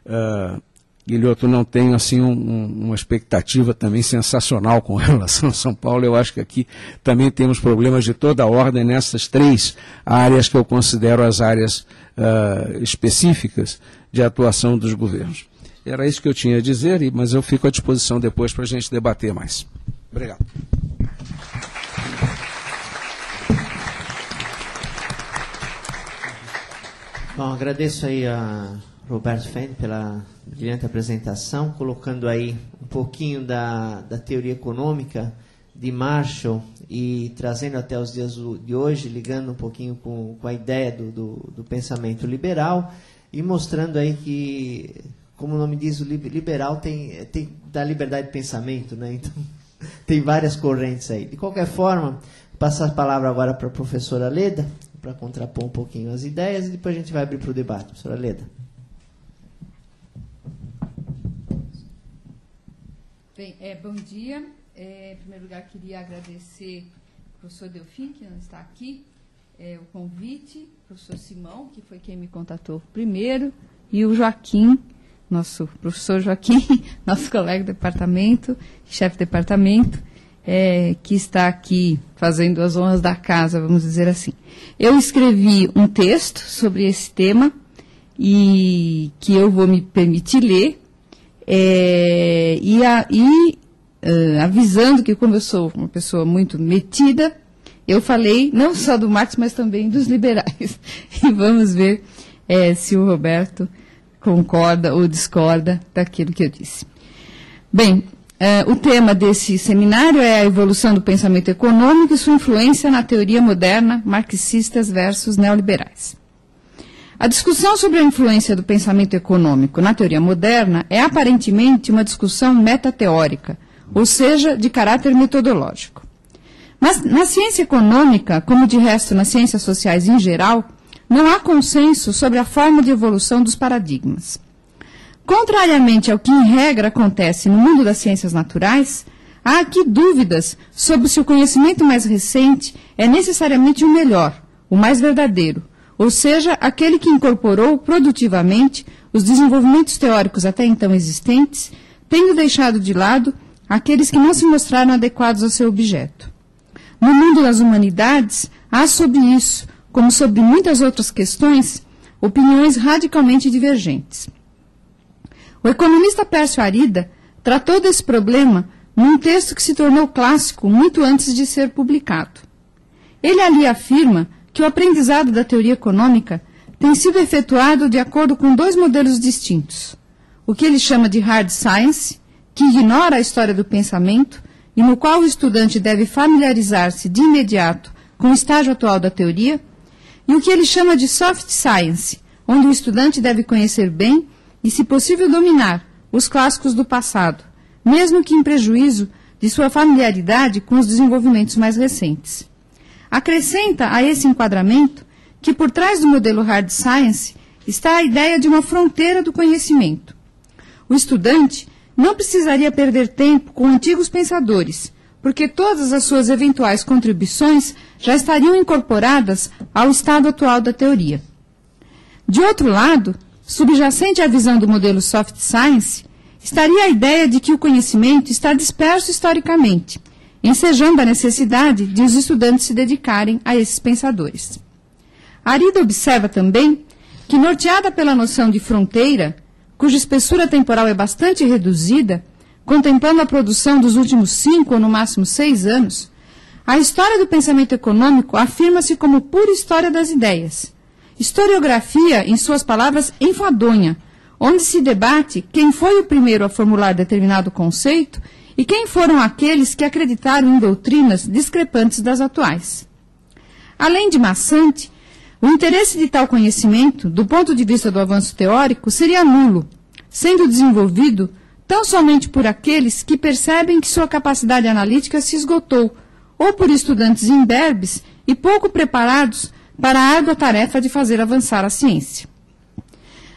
Uh, Guilhoto, não tenho assim, um, um, uma expectativa também sensacional com relação a São Paulo. Eu acho que aqui também temos problemas de toda a ordem nessas três áreas que eu considero as áreas uh, específicas de atuação dos governos. Era isso que eu tinha a dizer, mas eu fico à disposição depois para a gente debater mais. Obrigado. Bom, agradeço aí a Roberto Fendt pela brilhante apresentação, colocando aí um pouquinho da, da teoria econômica de Marshall e trazendo até os dias de hoje, ligando um pouquinho com, com a ideia do, do, do pensamento liberal e mostrando aí que, como o nome diz, o liberal tem, tem da liberdade de pensamento, né? Então, tem várias correntes aí. De qualquer forma, passar a palavra agora para a professora Leda, para contrapor um pouquinho as ideias, e depois a gente vai abrir para o debate. Professora Leda. Bem, é, bom dia. É, em primeiro lugar, queria agradecer ao professor Delfim, que não está aqui, é, o convite, o professor Simão, que foi quem me contatou primeiro, e o Joaquim, nosso professor Joaquim, nosso colega do departamento, chefe do departamento, é, que está aqui fazendo as honras da casa, vamos dizer assim. Eu escrevi um texto sobre esse tema e que eu vou me permitir ler, é, e, a, e uh, avisando que, como eu sou uma pessoa muito metida, eu falei não só do Marx, mas também dos liberais. E vamos ver é, se o Roberto concorda ou discorda daquilo que eu disse. Bem, eh, o tema desse seminário é a evolução do pensamento econômico e sua influência na teoria moderna, marxistas versus neoliberais. A discussão sobre a influência do pensamento econômico na teoria moderna é aparentemente uma discussão metateórica, ou seja, de caráter metodológico. Mas na ciência econômica, como de resto nas ciências sociais em geral, não há consenso sobre a forma de evolução dos paradigmas. Contrariamente ao que em regra acontece no mundo das ciências naturais, há aqui dúvidas sobre se o conhecimento mais recente é necessariamente o melhor, o mais verdadeiro, ou seja, aquele que incorporou produtivamente os desenvolvimentos teóricos até então existentes, tendo deixado de lado aqueles que não se mostraram adequados ao seu objeto. No mundo das humanidades, há sobre isso, como sobre muitas outras questões, opiniões radicalmente divergentes. O economista Pércio Arida tratou desse problema num texto que se tornou clássico muito antes de ser publicado. Ele ali afirma que o aprendizado da teoria econômica tem sido efetuado de acordo com dois modelos distintos, o que ele chama de hard science, que ignora a história do pensamento e no qual o estudante deve familiarizar-se de imediato com o estágio atual da teoria, e o que ele chama de soft science, onde o estudante deve conhecer bem e, se possível, dominar os clássicos do passado, mesmo que em prejuízo de sua familiaridade com os desenvolvimentos mais recentes. Acrescenta a esse enquadramento que, por trás do modelo hard science, está a ideia de uma fronteira do conhecimento. O estudante não precisaria perder tempo com antigos pensadores, porque todas as suas eventuais contribuições já estariam incorporadas ao estado atual da teoria. De outro lado, subjacente à visão do modelo soft science, estaria a ideia de que o conhecimento está disperso historicamente, ensejando a necessidade de os estudantes se dedicarem a esses pensadores. Arida observa também que, norteada pela noção de fronteira, cuja espessura temporal é bastante reduzida, contemplando a produção dos últimos cinco ou no máximo seis anos, a história do pensamento econômico afirma-se como pura história das ideias. Historiografia, em suas palavras, enfadonha, onde se debate quem foi o primeiro a formular determinado conceito e quem foram aqueles que acreditaram em doutrinas discrepantes das atuais. Além de maçante, o interesse de tal conhecimento, do ponto de vista do avanço teórico, seria nulo, sendo desenvolvido tão somente por aqueles que percebem que sua capacidade analítica se esgotou, ou por estudantes imberbes e pouco preparados para a árdua tarefa de fazer avançar a ciência.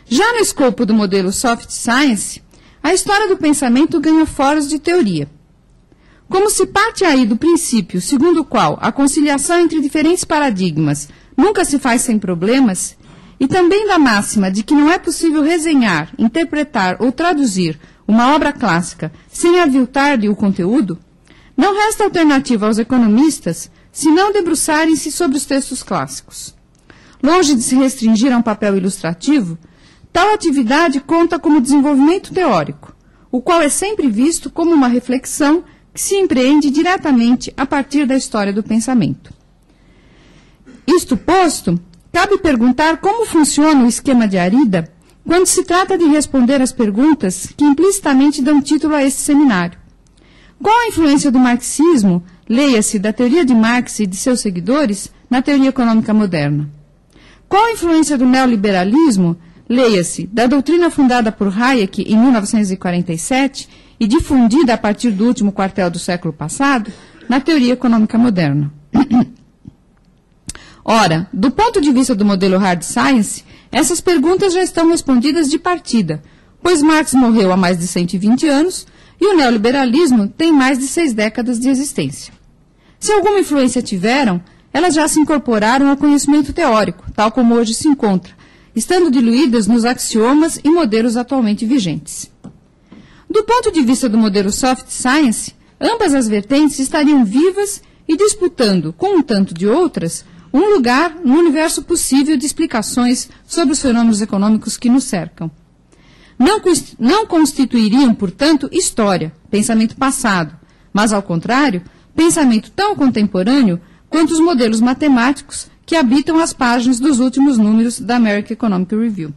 Já no escopo do modelo soft science, a história do pensamento ganha foros de teoria. Como se parte aí do princípio segundo o qual a conciliação entre diferentes paradigmas nunca se faz sem problemas, e também da máxima de que não é possível resenhar, interpretar ou traduzir uma obra clássica sem aviltar-lhe o conteúdo, não resta alternativa aos economistas se não debruçarem-se sobre os textos clássicos. Longe de se restringir a um papel ilustrativo, Tal atividade conta como desenvolvimento teórico, o qual é sempre visto como uma reflexão que se empreende diretamente a partir da história do pensamento. Isto posto, cabe perguntar como funciona o esquema de Arida quando se trata de responder às perguntas que implicitamente dão título a este seminário. Qual a influência do marxismo, leia-se da teoria de Marx e de seus seguidores, na teoria econômica moderna? Qual a influência do neoliberalismo, leia-se da doutrina fundada por Hayek em mil novecentos e quarenta e sete e difundida a partir do último quartel do século passado, na teoria econômica moderna? Ora, do ponto de vista do modelo hard science, essas perguntas já estão respondidas de partida, pois Marx morreu há mais de cento e vinte anos e o neoliberalismo tem mais de seis décadas de existência. Se alguma influência tiveram, elas já se incorporaram ao conhecimento teórico, tal como hoje se encontra, estando diluídas nos axiomas e modelos atualmente vigentes. Do ponto de vista do modelo soft science, ambas as vertentes estariam vivas e disputando, com um tanto de outras, um lugar no universo possível de explicações sobre os fenômenos econômicos que nos cercam. Não, não constituiriam, portanto, história, pensamento passado, mas, ao contrário, pensamento tão contemporâneo quanto os modelos matemáticos que habitam as páginas dos últimos números da American Economic Review.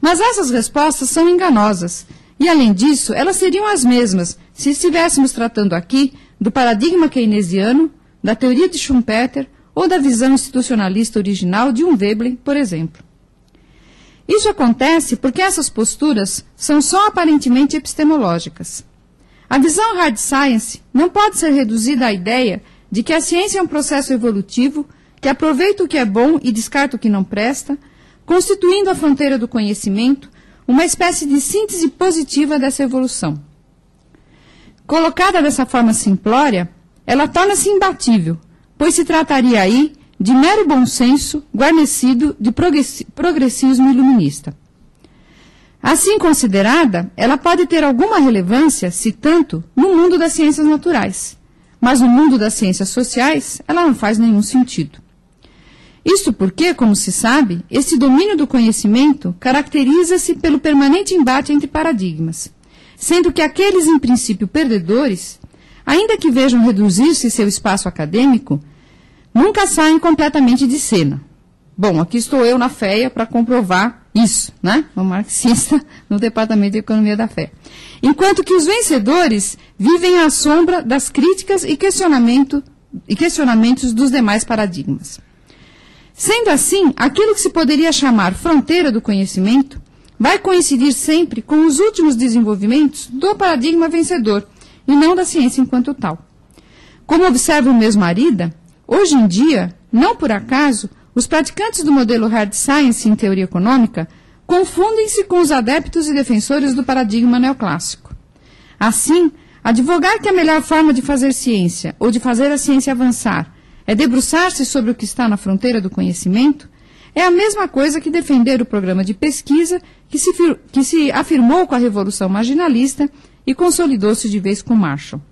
Mas essas respostas são enganosas, e, além disso, elas seriam as mesmas se estivéssemos tratando aqui do paradigma keynesiano, da teoria de Schumpeter, ou da visão institucionalista original de um Veblen, por exemplo. Isso acontece porque essas posturas são só aparentemente epistemológicas. A visão hard science não pode ser reduzida à ideia de que a ciência é um processo evolutivo que aproveita o que é bom e descarta o que não presta, constituindo a fronteira do conhecimento uma espécie de síntese positiva dessa evolução. Colocada dessa forma simplória, ela torna-se imbatível, pois se trataria aí de mero bom senso guarnecido de progressismo iluminista. Assim considerada, ela pode ter alguma relevância, se tanto, no mundo das ciências naturais, mas no mundo das ciências sociais ela não faz nenhum sentido. Isto porque, como se sabe, esse domínio do conhecimento caracteriza-se pelo permanente embate entre paradigmas, sendo que aqueles em princípio perdedores, ainda que vejam reduzir-se seu espaço acadêmico, nunca saem completamente de cena. Bom, aqui estou eu na FEA para comprovar isso, né? Um marxista no Departamento de Economia da FEA. Enquanto que os vencedores vivem à sombra das críticas e, questionamento, e questionamentos dos demais paradigmas. Sendo assim, aquilo que se poderia chamar fronteira do conhecimento vai coincidir sempre com os últimos desenvolvimentos do paradigma vencedor, e não da ciência enquanto tal. Como observa o mesmo Arida, hoje em dia, não por acaso, os praticantes do modelo hard science em teoria econômica confundem-se com os adeptos e defensores do paradigma neoclássico. Assim, advogar que a melhor forma de fazer ciência, ou de fazer a ciência avançar, é debruçar-se sobre o que está na fronteira do conhecimento, é a mesma coisa que defender o programa de pesquisa que se, que se afirmou com a Revolução Marginalista e consolidou-se de vez com Marshall.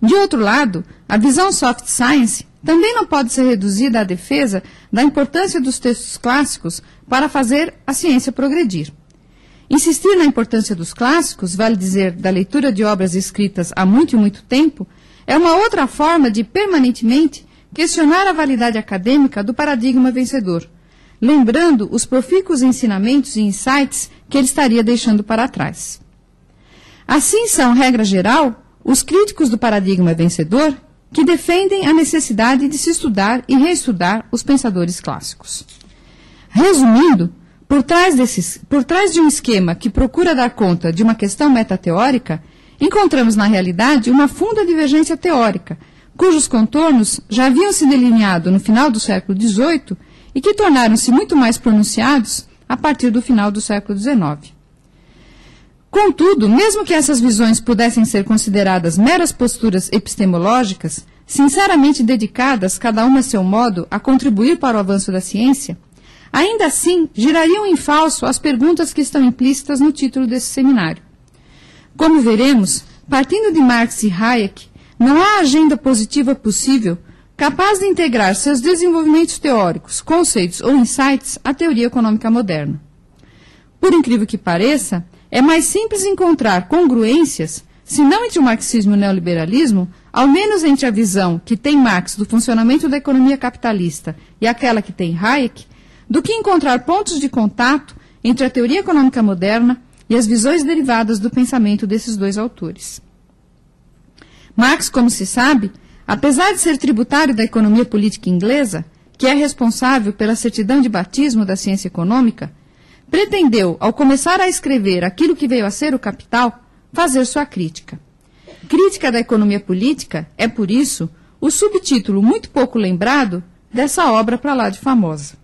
De outro lado, a visão soft science também não pode ser reduzida à defesa da importância dos textos clássicos para fazer a ciência progredir. Insistir na importância dos clássicos, vale dizer, da leitura de obras escritas há muito e muito tempo, é uma outra forma de permanentemente questionar a validade acadêmica do paradigma vencedor, lembrando os profícuos ensinamentos e insights que ele estaria deixando para trás. Assim são, regra geral, os críticos do paradigma vencedor que defendem a necessidade de se estudar e reestudar os pensadores clássicos. Resumindo, por trás, desses, por trás de um esquema que procura dar conta de uma questão metateórica, encontramos na realidade uma funda divergência teórica, cujos contornos já haviam se delineado no final do século dezoito e que tornaram-se muito mais pronunciados a partir do final do século dezenove. Contudo, mesmo que essas visões pudessem ser consideradas meras posturas epistemológicas, sinceramente dedicadas, cada uma a seu modo, a contribuir para o avanço da ciência, ainda assim girariam em falso as perguntas que estão implícitas no título desse seminário. Como veremos, partindo de Marx e Hayek, não há agenda positiva possível capaz de integrar seus desenvolvimentos teóricos, conceitos ou insights à teoria econômica moderna. Por incrível que pareça, é mais simples encontrar congruências, se não entre o marxismo e o neoliberalismo, ao menos entre a visão que tem Marx do funcionamento da economia capitalista e aquela que tem Hayek, do que encontrar pontos de contato entre a teoria econômica moderna e as visões derivadas do pensamento desses dois autores. Marx, como se sabe, apesar de ser tributário da economia política inglesa, que é responsável pela certidão de batismo da ciência econômica, pretendeu, ao começar a escrever aquilo que veio a ser o Capital, fazer sua crítica. Crítica da economia política é, por isso, o subtítulo muito pouco lembrado dessa obra para lá de famosa.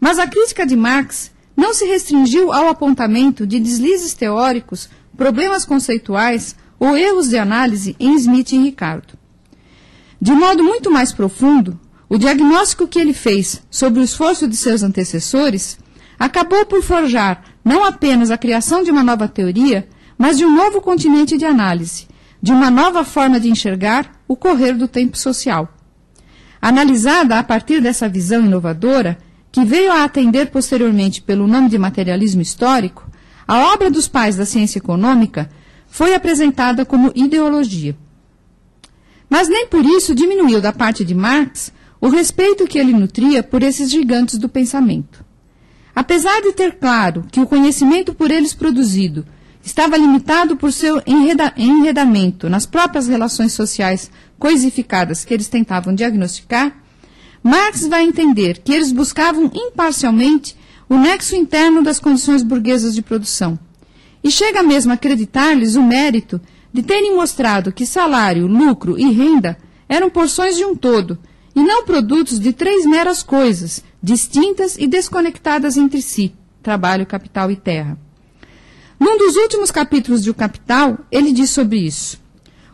Mas a crítica de Marx não se restringiu ao apontamento de deslizes teóricos, problemas conceituais ou erros de análise em Smith e Ricardo. De modo muito mais profundo, o diagnóstico que ele fez sobre o esforço de seus antecessores acabou por forjar não apenas a criação de uma nova teoria, mas de um novo continente de análise, de uma nova forma de enxergar o correr do tempo social. Analisada a partir dessa visão inovadora, que veio a atender posteriormente pelo nome de materialismo histórico, a obra dos pais da ciência econômica foi apresentada como ideologia. Mas nem por isso diminuiu da parte de Marx o respeito que ele nutria por esses gigantes do pensamento. Apesar de ter claro que o conhecimento por eles produzido estava limitado por seu enreda- enredamento nas próprias relações sociais coisificadas que eles tentavam diagnosticar, Marx vai entender que eles buscavam imparcialmente o nexo interno das condições burguesas de produção, e chega mesmo a acreditar-lhes o mérito de terem mostrado que salário, lucro e renda eram porções de um todo, e não produtos de três meras coisas, distintas e desconectadas entre si, trabalho, capital e terra. Num dos últimos capítulos de O Capital, ele diz sobre isso: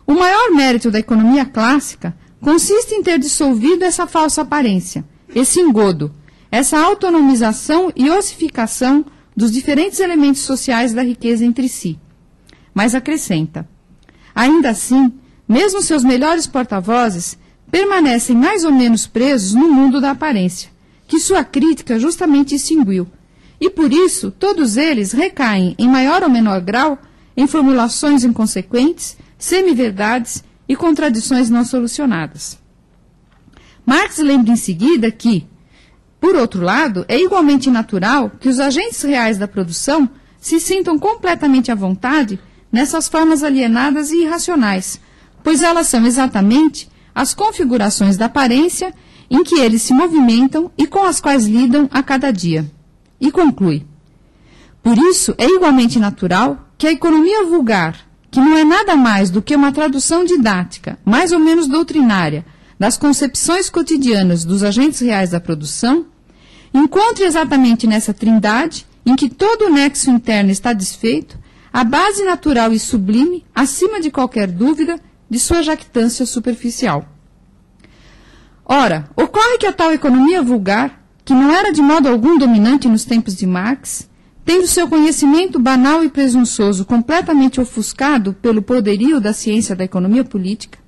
o maior mérito da economia clássica consiste em ter dissolvido essa falsa aparência, esse engodo, essa autonomização e ossificação dos diferentes elementos sociais da riqueza entre si. Mas acrescenta: ainda assim, mesmo seus melhores porta-vozes permanecem mais ou menos presos no mundo da aparência, que sua crítica justamente extinguiu, e por isso todos eles recaem, em maior ou menor grau, em formulações inconsequentes, semiverdades e contradições não solucionadas. Marx lembra em seguida que, por outro lado, é igualmente natural que os agentes reais da produção se sintam completamente à vontade nessas formas alienadas e irracionais, pois elas são exatamente as configurações da aparência em que eles se movimentam e com as quais lidam a cada dia. E conclui: por isso é igualmente natural que a economia vulgar, que não é nada mais do que uma tradução didática, mais ou menos doutrinária, das concepções cotidianas dos agentes reais da produção, encontre exatamente nessa trindade, em que todo o nexo interno está desfeito, a base natural e sublime, acima de qualquer dúvida, de sua jactância superficial. Ora, ocorre que a tal economia vulgar, que não era de modo algum dominante nos tempos de Marx, tendo seu conhecimento banal e presunçoso completamente ofuscado pelo poderio da ciência da economia política,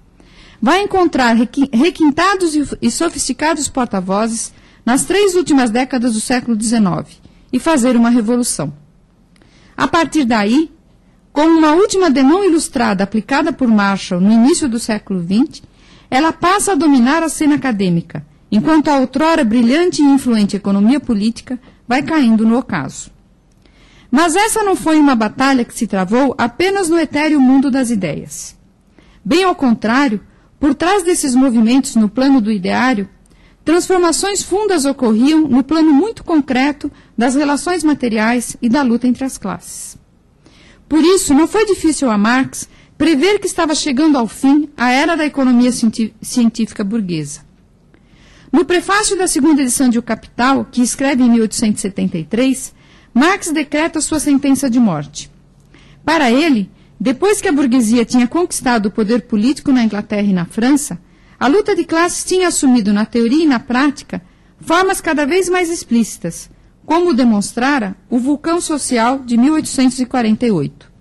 vai encontrar requintados e sofisticados porta-vozes nas três últimas décadas do século dezenove e fazer uma revolução. A partir daí, com uma última demão ilustrada aplicada por Marshall no início do século vinte, ela passa a dominar a cena acadêmica, enquanto a outrora brilhante e influente economia política vai caindo no ocaso. Mas essa não foi uma batalha que se travou apenas no etéreo mundo das ideias. Bem ao contrário, por trás desses movimentos no plano do ideário, transformações fundas ocorriam no plano muito concreto das relações materiais e da luta entre as classes. Por isso, não foi difícil a Marx prever que estava chegando ao fim a era da economia científica burguesa. No prefácio da segunda edição de O Capital, que escreve em mil oitocentos e setenta e três, Marx decreta sua sentença de morte. Para ele, depois que a burguesia tinha conquistado o poder político na Inglaterra e na França, a luta de classes tinha assumido na teoria e na prática formas cada vez mais explícitas, como demonstrara o vulcão social de mil oitocentos e quarenta e oito.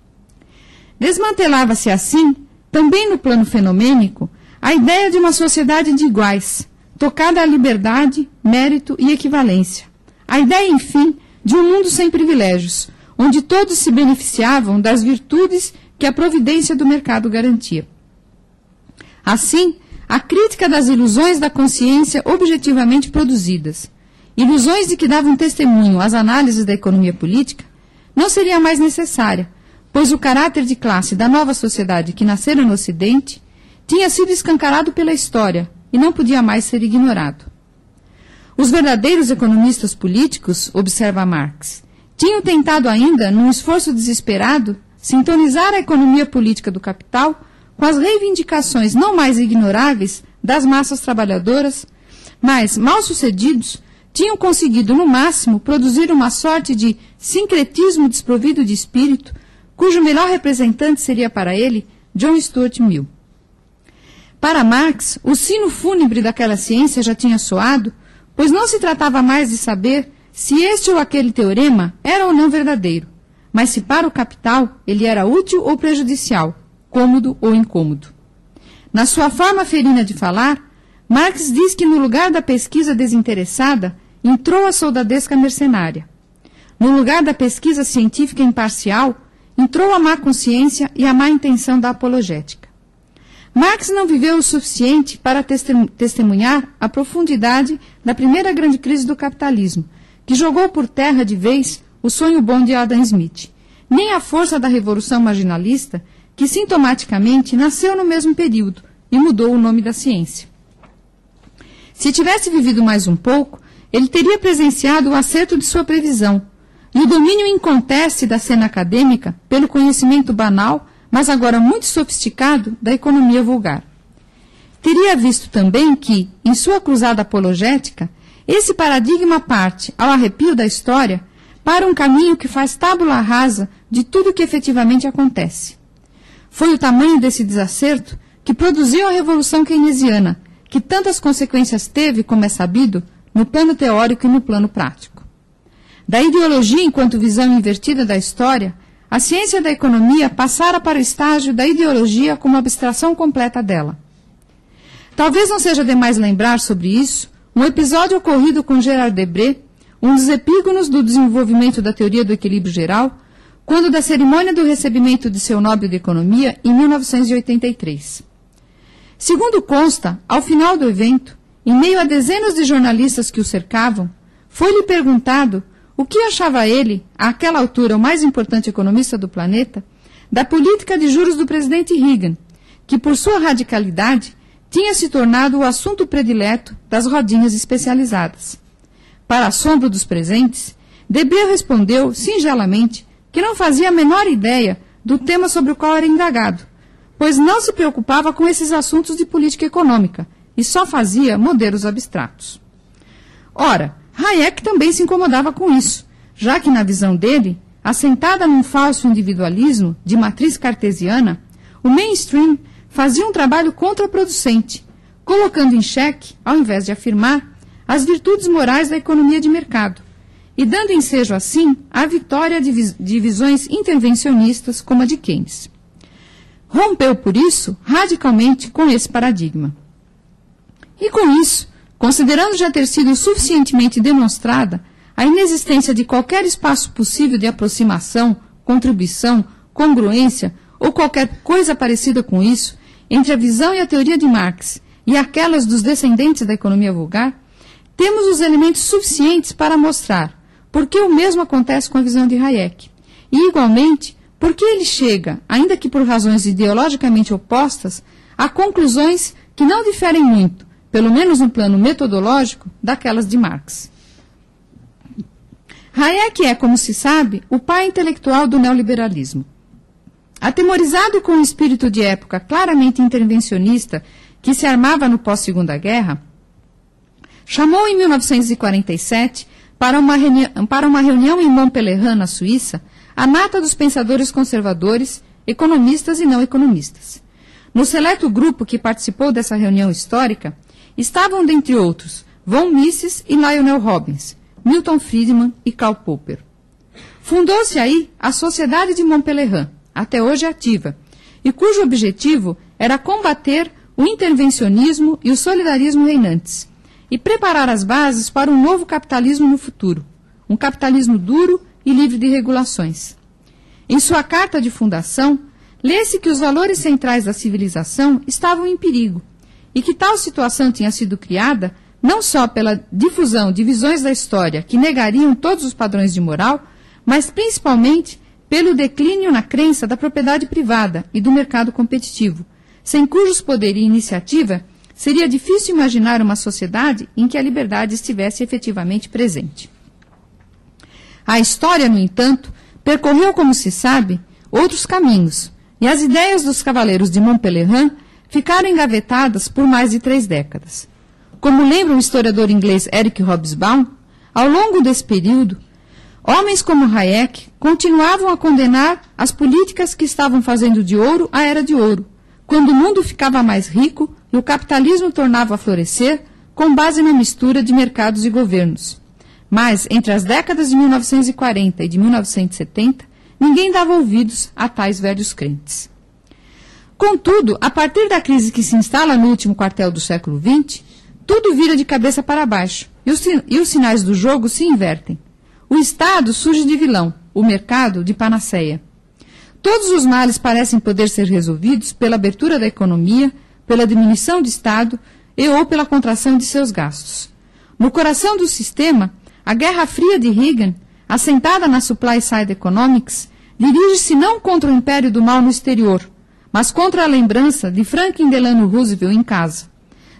Desmantelava-se assim, também no plano fenomênico, a ideia de uma sociedade de iguais, tocada à liberdade, mérito e equivalência. A ideia, enfim, de um mundo sem privilégios, onde todos se beneficiavam das virtudes que a providência do mercado garantia. Assim, a crítica das ilusões da consciência objetivamente produzidas, ilusões de que davam testemunho às análises da economia política, não seria mais necessária, pois o caráter de classe da nova sociedade que nascera no Ocidente tinha sido escancarado pela história e não podia mais ser ignorado. Os verdadeiros economistas políticos, observa Marx, tinham tentado ainda, num esforço desesperado, sintonizar a economia política do capital com as reivindicações não mais ignoráveis das massas trabalhadoras, mas, mal sucedidos, tinham conseguido, no máximo, produzir uma sorte de sincretismo desprovido de espírito, cujo melhor representante seria para ele John Stuart Mill. Para Marx, o sino fúnebre daquela ciência já tinha soado, pois não se tratava mais de saber se este ou aquele teorema era ou não verdadeiro, mas se para o capital ele era útil ou prejudicial, cômodo ou incômodo. Na sua forma ferina de falar, Marx diz que no lugar da pesquisa desinteressada entrou a soldadesca mercenária. No lugar da pesquisa científica imparcial entrou a má consciência e a má intenção da apologética. Marx não viveu o suficiente para testemunhar a profundidade da primeira grande crise do capitalismo, que jogou por terra de vez o sonho bom de Adam Smith, nem a força da revolução marginalista, que sintomaticamente nasceu no mesmo período e mudou o nome da ciência. Se tivesse vivido mais um pouco, ele teria presenciado o acerto de sua previsão e o domínio inconteste da cena acadêmica pelo conhecimento banal, mas agora muito sofisticado, da economia vulgar. Teria visto também que, em sua cruzada apologética, esse paradigma parte, ao arrepio da história, para um caminho que faz tábula rasa de tudo o que efetivamente acontece. Foi o tamanho desse desacerto que produziu a Revolução Keynesiana, que tantas consequências teve, como é sabido, no plano teórico e no plano prático. Da ideologia enquanto visão invertida da história, a ciência da economia passara para o estágio da ideologia como abstração completa dela. Talvez não seja demais lembrar sobre isso um episódio ocorrido com Gerard Debré, um dos epígonos do desenvolvimento da teoria do equilíbrio geral, quando da cerimônia do recebimento de seu Nobel de Economia em mil novecentos e oitenta e três. Segundo consta, ao final do evento, em meio a dezenas de jornalistas que o cercavam, foi-lhe perguntado o que achava ele, àquela altura o mais importante economista do planeta, da política de juros do presidente Reagan, que por sua radicalidade tinha se tornado o assunto predileto das rodinhas especializadas. Para assombro dos presentes, Debré respondeu singelamente que não fazia a menor ideia do tema sobre o qual era indagado, pois não se preocupava com esses assuntos de política econômica e só fazia modelos abstratos. Ora, Hayek também se incomodava com isso, já que, na visão dele, assentada num falso individualismo de matriz cartesiana, o mainstream fazia um trabalho contraproducente, colocando em xeque, ao invés de afirmar, as virtudes morais da economia de mercado, e dando ensejo, assim, à vitória de visões intervencionistas como a de Keynes. Rompeu, por isso, radicalmente com esse paradigma. E com isso, considerando já ter sido suficientemente demonstrada a inexistência de qualquer espaço possível de aproximação, contribuição, congruência ou qualquer coisa parecida com isso, entre a visão e a teoria de Marx e aquelas dos descendentes da economia vulgar, temos os elementos suficientes para mostrar porque o mesmo acontece com a visão de Hayek e, igualmente, porque ele chega, ainda que por razões ideologicamente opostas, a conclusões que não diferem muito, pelo menos no plano metodológico, daquelas de Marx. Hayek é, como se sabe, o pai intelectual do neoliberalismo. Atemorizado com o espírito de época claramente intervencionista que se armava no pós-Segunda Guerra, chamou em mil novecentos e quarenta e sete, para uma reunião, para uma reunião em Montpellier, na Suíça, a nata dos pensadores conservadores, economistas e não economistas. No seleto grupo que participou dessa reunião histórica, estavam, dentre outros, von Mises e Lionel Robbins, Milton Friedman e Karl Popper. Fundou-se aí a Sociedade de Montpellier, até hoje ativa, e cujo objetivo era combater o intervencionismo e o solidarismo reinantes, e preparar as bases para um novo capitalismo no futuro, um capitalismo duro e livre de regulações. Em sua carta de fundação, lê-se que os valores centrais da civilização estavam em perigo e que tal situação tinha sido criada não só pela difusão de visões da história que negariam todos os padrões de moral, mas principalmente pelo declínio na crença da propriedade privada e do mercado competitivo, sem cujos poder e iniciativa seria difícil imaginar uma sociedade em que a liberdade estivesse efetivamente presente. A história, no entanto, percorreu, como se sabe, outros caminhos, e as ideias dos cavaleiros de Montpellier ficaram engavetadas por mais de três décadas. Como lembra o historiador inglês Eric Hobsbawm, ao longo desse período, homens como Hayek continuavam a condenar as políticas que estavam fazendo de ouro a era de ouro, quando o mundo ficava mais rico e o capitalismo tornava a florescer com base na mistura de mercados e governos. Mas, entre as décadas de mil novecentos e quarenta e de mil novecentos e setenta, ninguém dava ouvidos a tais velhos crentes. Contudo, a partir da crise que se instala no último quartel do século vinte, tudo vira de cabeça para baixo e os, e os sinais do jogo se invertem. O Estado surge de vilão, o mercado de panaceia. Todos os males parecem poder ser resolvidos pela abertura da economia, pela diminuição de Estado e ou pela contração de seus gastos. No coração do sistema, a Guerra Fria de Reagan, assentada na Supply Side Economics, dirige-se não contra o império do mal no exterior, mas contra a lembrança de Franklin Delano Roosevelt em casa.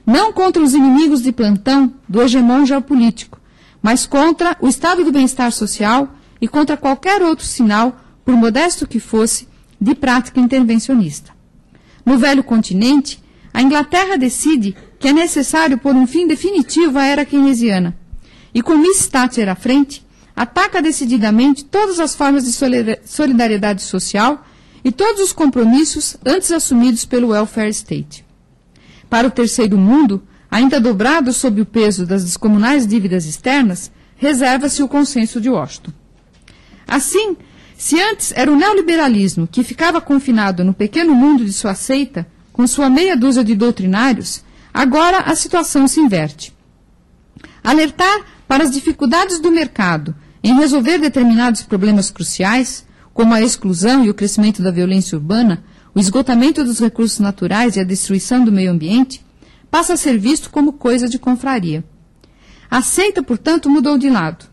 Não contra os inimigos de plantão do hegemon geopolítico, mas contra o estado do bem-estar social e contra qualquer outro sinal, por modesto que fosse, de prática intervencionista. No velho continente, a Inglaterra decide que é necessário pôr um fim definitivo à era keynesiana e, com Miss Thatcher à frente, ataca decididamente todas as formas de solidariedade social e todos os compromissos antes assumidos pelo welfare state. Para o terceiro mundo, ainda dobrado sob o peso das descomunais dívidas externas, reserva-se o consenso de Washington. Assim, se antes era o neoliberalismo que ficava confinado no pequeno mundo de sua seita, com sua meia dúzia de doutrinários, agora a situação se inverte. Alertar para as dificuldades do mercado em resolver determinados problemas cruciais, como a exclusão e o crescimento da violência urbana, o esgotamento dos recursos naturais e a destruição do meio ambiente, passa a ser visto como coisa de confraria. A seita, portanto, mudou de lado.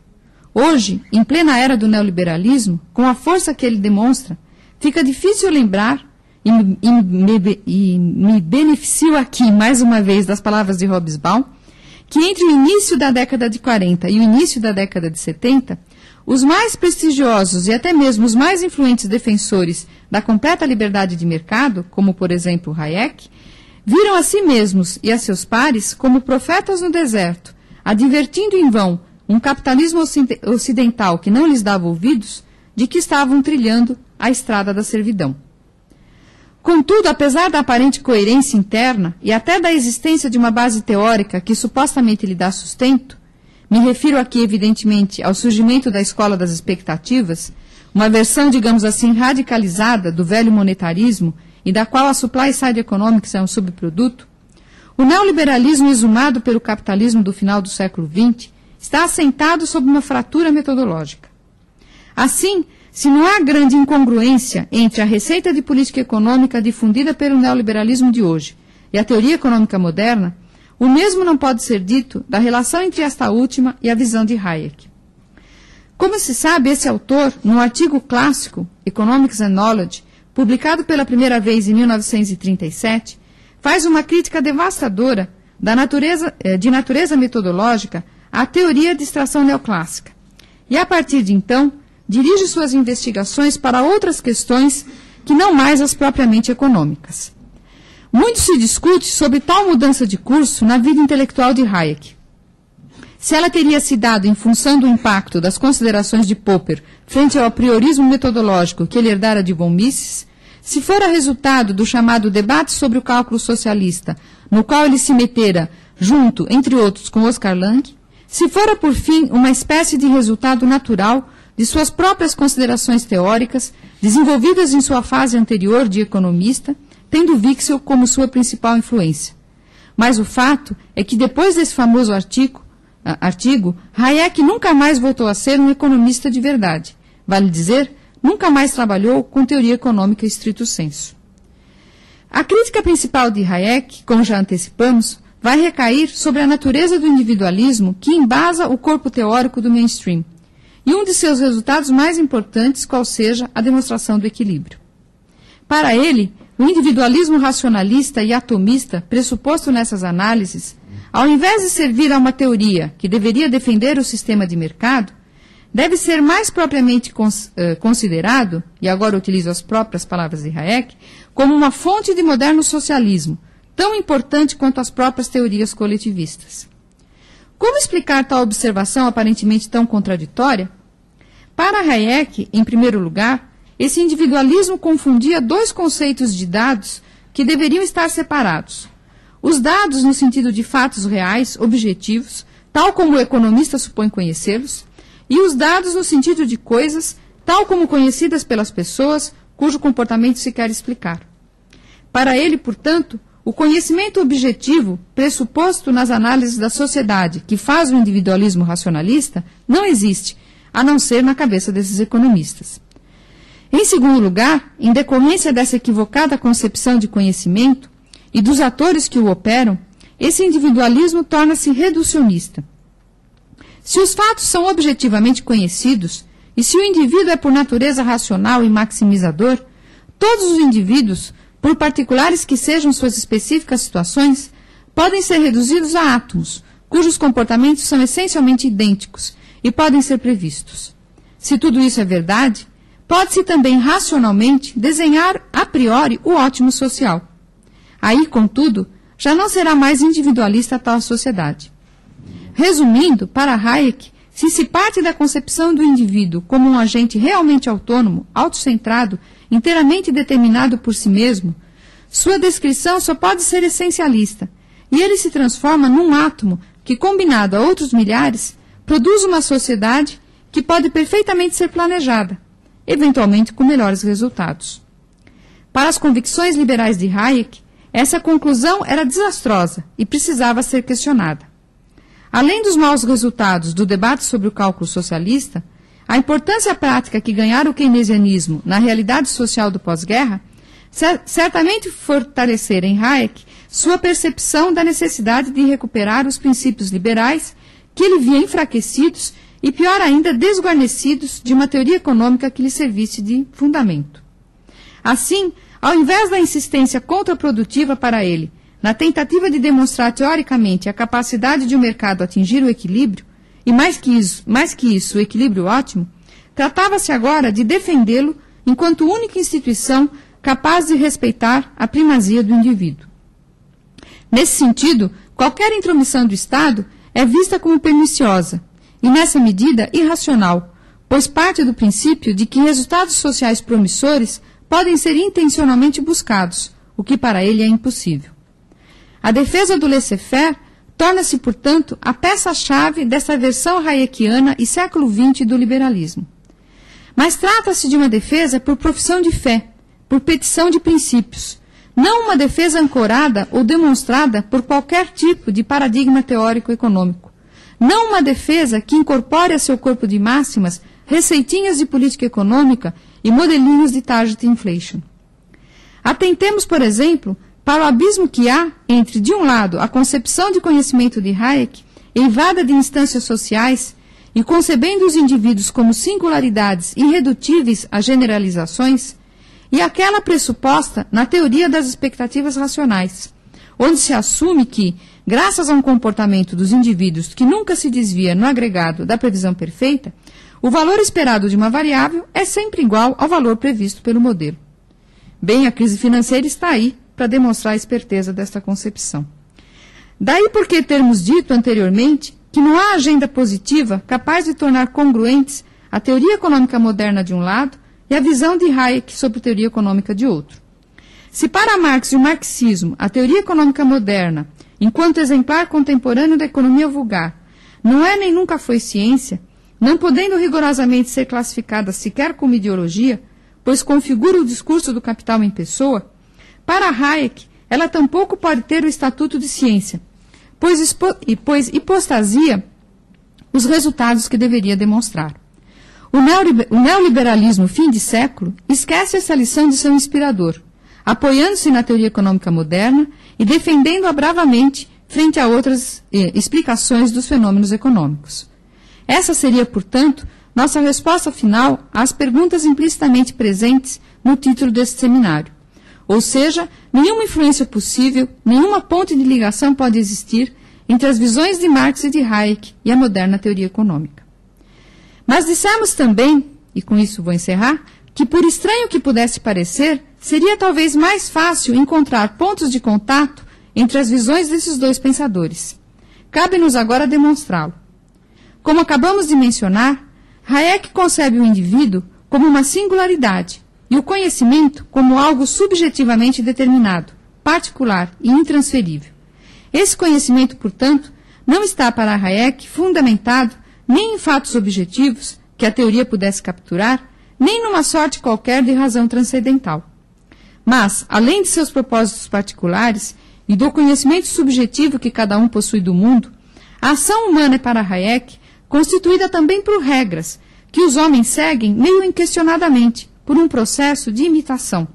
Hoje, em plena era do neoliberalismo, com a força que ele demonstra, fica difícil lembrar, e, e, me, e me beneficio aqui, mais uma vez, das palavras de Hobsbawm, que entre o início da década de quarenta e o início da década de setenta, os mais prestigiosos e até mesmo os mais influentes defensores da completa liberdade de mercado, como por exemplo Hayek, viram a si mesmos e a seus pares como profetas no deserto, advertindo em vão um capitalismo ocidental que não lhes dava ouvidos, de que estavam trilhando a estrada da servidão. Contudo, apesar da aparente coerência interna e até da existência de uma base teórica que supostamente lhe dá sustento, me refiro aqui, evidentemente, ao surgimento da escola das expectativas, uma versão, digamos assim, radicalizada do velho monetarismo e da qual a Supply Side Economics é um subproduto, o neoliberalismo exumado pelo capitalismo do final do século vinte está assentado sob uma fratura metodológica. Assim, se não há grande incongruência entre a receita de política econômica difundida pelo neoliberalismo de hoje e a teoria econômica moderna, o mesmo não pode ser dito da relação entre esta última e a visão de Hayek. Como se sabe, esse autor, num artigo clássico, Economics and Knowledge, publicado pela primeira vez em mil novecentos e trinta e sete, faz uma crítica devastadora da natureza, de natureza metodológica à teoria de extração neoclássica. E, a partir de então, dirige suas investigações para outras questões que não mais as propriamente econômicas. Muito se discute sobre tal mudança de curso na vida intelectual de Hayek. Se ela teria se dado em função do impacto das considerações de Popper frente ao apriorismo metodológico que ele herdara de von Mises, se fora resultado do chamado debate sobre o cálculo socialista, no qual ele se metera junto, entre outros, com Oscar Lange, se fora, por fim, uma espécie de resultado natural de suas próprias considerações teóricas, desenvolvidas em sua fase anterior de economista, tendo Wicksell como sua principal influência. Mas o fato é que depois desse famoso artigo, artigo, Hayek nunca mais voltou a ser um economista de verdade. Vale dizer, nunca mais trabalhou com teoria econômica estrito sensu. A crítica principal de Hayek, como já antecipamos, vai recair sobre a natureza do individualismo que embasa o corpo teórico do mainstream, e um de seus resultados mais importantes, qual seja a demonstração do equilíbrio. Para ele, o individualismo racionalista e atomista, pressuposto nessas análises, ao invés de servir a uma teoria que deveria defender o sistema de mercado, deve ser mais propriamente considerado, e agora utilizo as próprias palavras de Hayek, como uma fonte de moderno socialismo, tão importante quanto as próprias teorias coletivistas. Como explicar tal observação aparentemente tão contraditória? Para Hayek, em primeiro lugar, esse individualismo confundia dois conceitos de dados que deveriam estar separados. Os dados no sentido de fatos reais, objetivos, tal como o economista supõe conhecê-los, e os dados no sentido de coisas, tal como conhecidas pelas pessoas, cujo comportamento se quer explicar. Para ele, portanto, o conhecimento objetivo, pressuposto nas análises da sociedade, que faz o individualismo racionalista, não existe, a não ser na cabeça desses economistas. Em segundo lugar, em decorrência dessa equivocada concepção de conhecimento e dos atores que o operam, esse individualismo torna-se reducionista. Se os fatos são objetivamente conhecidos, e se o indivíduo é por natureza racional e maximizador, todos os indivíduos, por particulares que sejam suas específicas situações, podem ser reduzidos a átomos, cujos comportamentos são essencialmente idênticos e podem ser previstos. Se tudo isso é verdade, pode-se também racionalmente desenhar a priori o ótimo social. Aí, contudo, já não será mais individualista a tal sociedade. Resumindo, para Hayek, se se parte da concepção do indivíduo como um agente realmente autônomo, autocentrado, inteiramente determinado por si mesmo, sua descrição só pode ser essencialista, e ele se transforma num átomo que, combinado a outros milhares, produz uma sociedade que pode perfeitamente ser planejada, eventualmente com melhores resultados. Para as convicções liberais de Hayek, essa conclusão era desastrosa e precisava ser questionada. Além dos maus resultados do debate sobre o cálculo socialista, a importância prática que ganhara o keynesianismo na realidade social do pós-guerra certamente fortalecera em Hayek sua percepção da necessidade de recuperar os princípios liberais que ele via enfraquecidos e, pior ainda, desguarnecidos de uma teoria econômica que lhe servisse de fundamento. Assim, ao invés da insistência contraprodutiva para ele, na tentativa de demonstrar teoricamente a capacidade de um mercado atingir o equilíbrio, e mais que isso, mais que isso, o equilíbrio ótimo, tratava-se agora de defendê-lo enquanto única instituição capaz de respeitar a primazia do indivíduo. Nesse sentido, qualquer intromissão do Estado é vista como perniciosa e, nessa medida, irracional, pois parte do princípio de que resultados sociais promissores podem ser intencionalmente buscados, o que para ele é impossível. A defesa do laissez-faire torna-se, portanto, a peça-chave dessa versão hayekiana e século vinte do liberalismo. Mas trata-se de uma defesa por profissão de fé, por petição de princípios, não uma defesa ancorada ou demonstrada por qualquer tipo de paradigma teórico-econômico, não uma defesa que incorpore a seu corpo de máximas receitinhas de política econômica e modelinhos de target inflation. Atentemos, por exemplo, para o abismo que há entre, de um lado, a concepção de conhecimento de Hayek, eivada de instâncias sociais e concebendo os indivíduos como singularidades irredutíveis a generalizações, e aquela pressuposta na teoria das expectativas racionais, onde se assume que, graças a um comportamento dos indivíduos que nunca se desvia no agregado da previsão perfeita, o valor esperado de uma variável é sempre igual ao valor previsto pelo modelo. Bem, a crise financeira está aí, para demonstrar a esperteza desta concepção. Daí porque termos dito anteriormente que não há agenda positiva capaz de tornar congruentes a teoria econômica moderna de um lado e a visão de Hayek sobre teoria econômica de outro. Se para Marx e o marxismo a teoria econômica moderna, enquanto exemplar contemporâneo da economia vulgar, não é nem nunca foi ciência, não podendo rigorosamente ser classificada sequer como ideologia, pois configura o discurso do capital em pessoa, para Hayek, ela tampouco pode ter o estatuto de ciência, pois, pois hipostasia os resultados que deveria demonstrar. O neoliberalismo fim de século esquece essa lição de seu inspirador, apoiando-se na teoria econômica moderna e defendendo-a bravamente frente a outras eh, explicações dos fenômenos econômicos. Essa seria, portanto, nossa resposta final às perguntas implicitamente presentes no título deste seminário. Ou seja, nenhuma influência possível, nenhuma ponte de ligação pode existir entre as visões de Marx e de Hayek e a moderna teoria econômica. Mas dissemos também, e com isso vou encerrar, que por estranho que pudesse parecer, seria talvez mais fácil encontrar pontos de contato entre as visões desses dois pensadores. Cabe-nos agora demonstrá-lo. Como acabamos de mencionar, Hayek concebe o indivíduo como uma singularidade e o conhecimento como algo subjetivamente determinado, particular e intransferível. Esse conhecimento, portanto, não está para Hayek fundamentado nem em fatos objetivos que a teoria pudesse capturar, nem numa sorte qualquer de razão transcendental. Mas, além de seus propósitos particulares e do conhecimento subjetivo que cada um possui do mundo, a ação humana é para Hayek constituída também por regras que os homens seguem meio inquestionadamente, por um processo de imitação.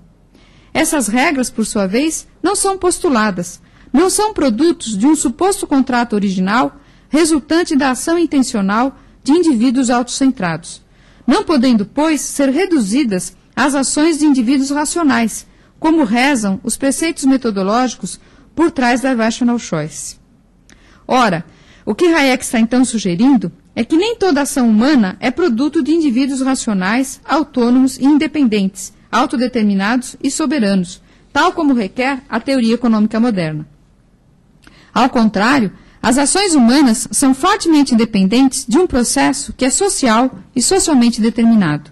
Essas regras, por sua vez, não são postuladas, não são produtos de um suposto contrato original resultante da ação intencional de indivíduos autocentrados, não podendo, pois, ser reduzidas às ações de indivíduos racionais, como rezam os preceitos metodológicos por trás da rational choice. Ora, o que Hayek está então sugerindo é que nem toda ação humana é produto de indivíduos racionais, autônomos e independentes, autodeterminados e soberanos, tal como requer a teoria econômica moderna. Ao contrário, as ações humanas são fortemente dependentes de um processo que é social e socialmente determinado.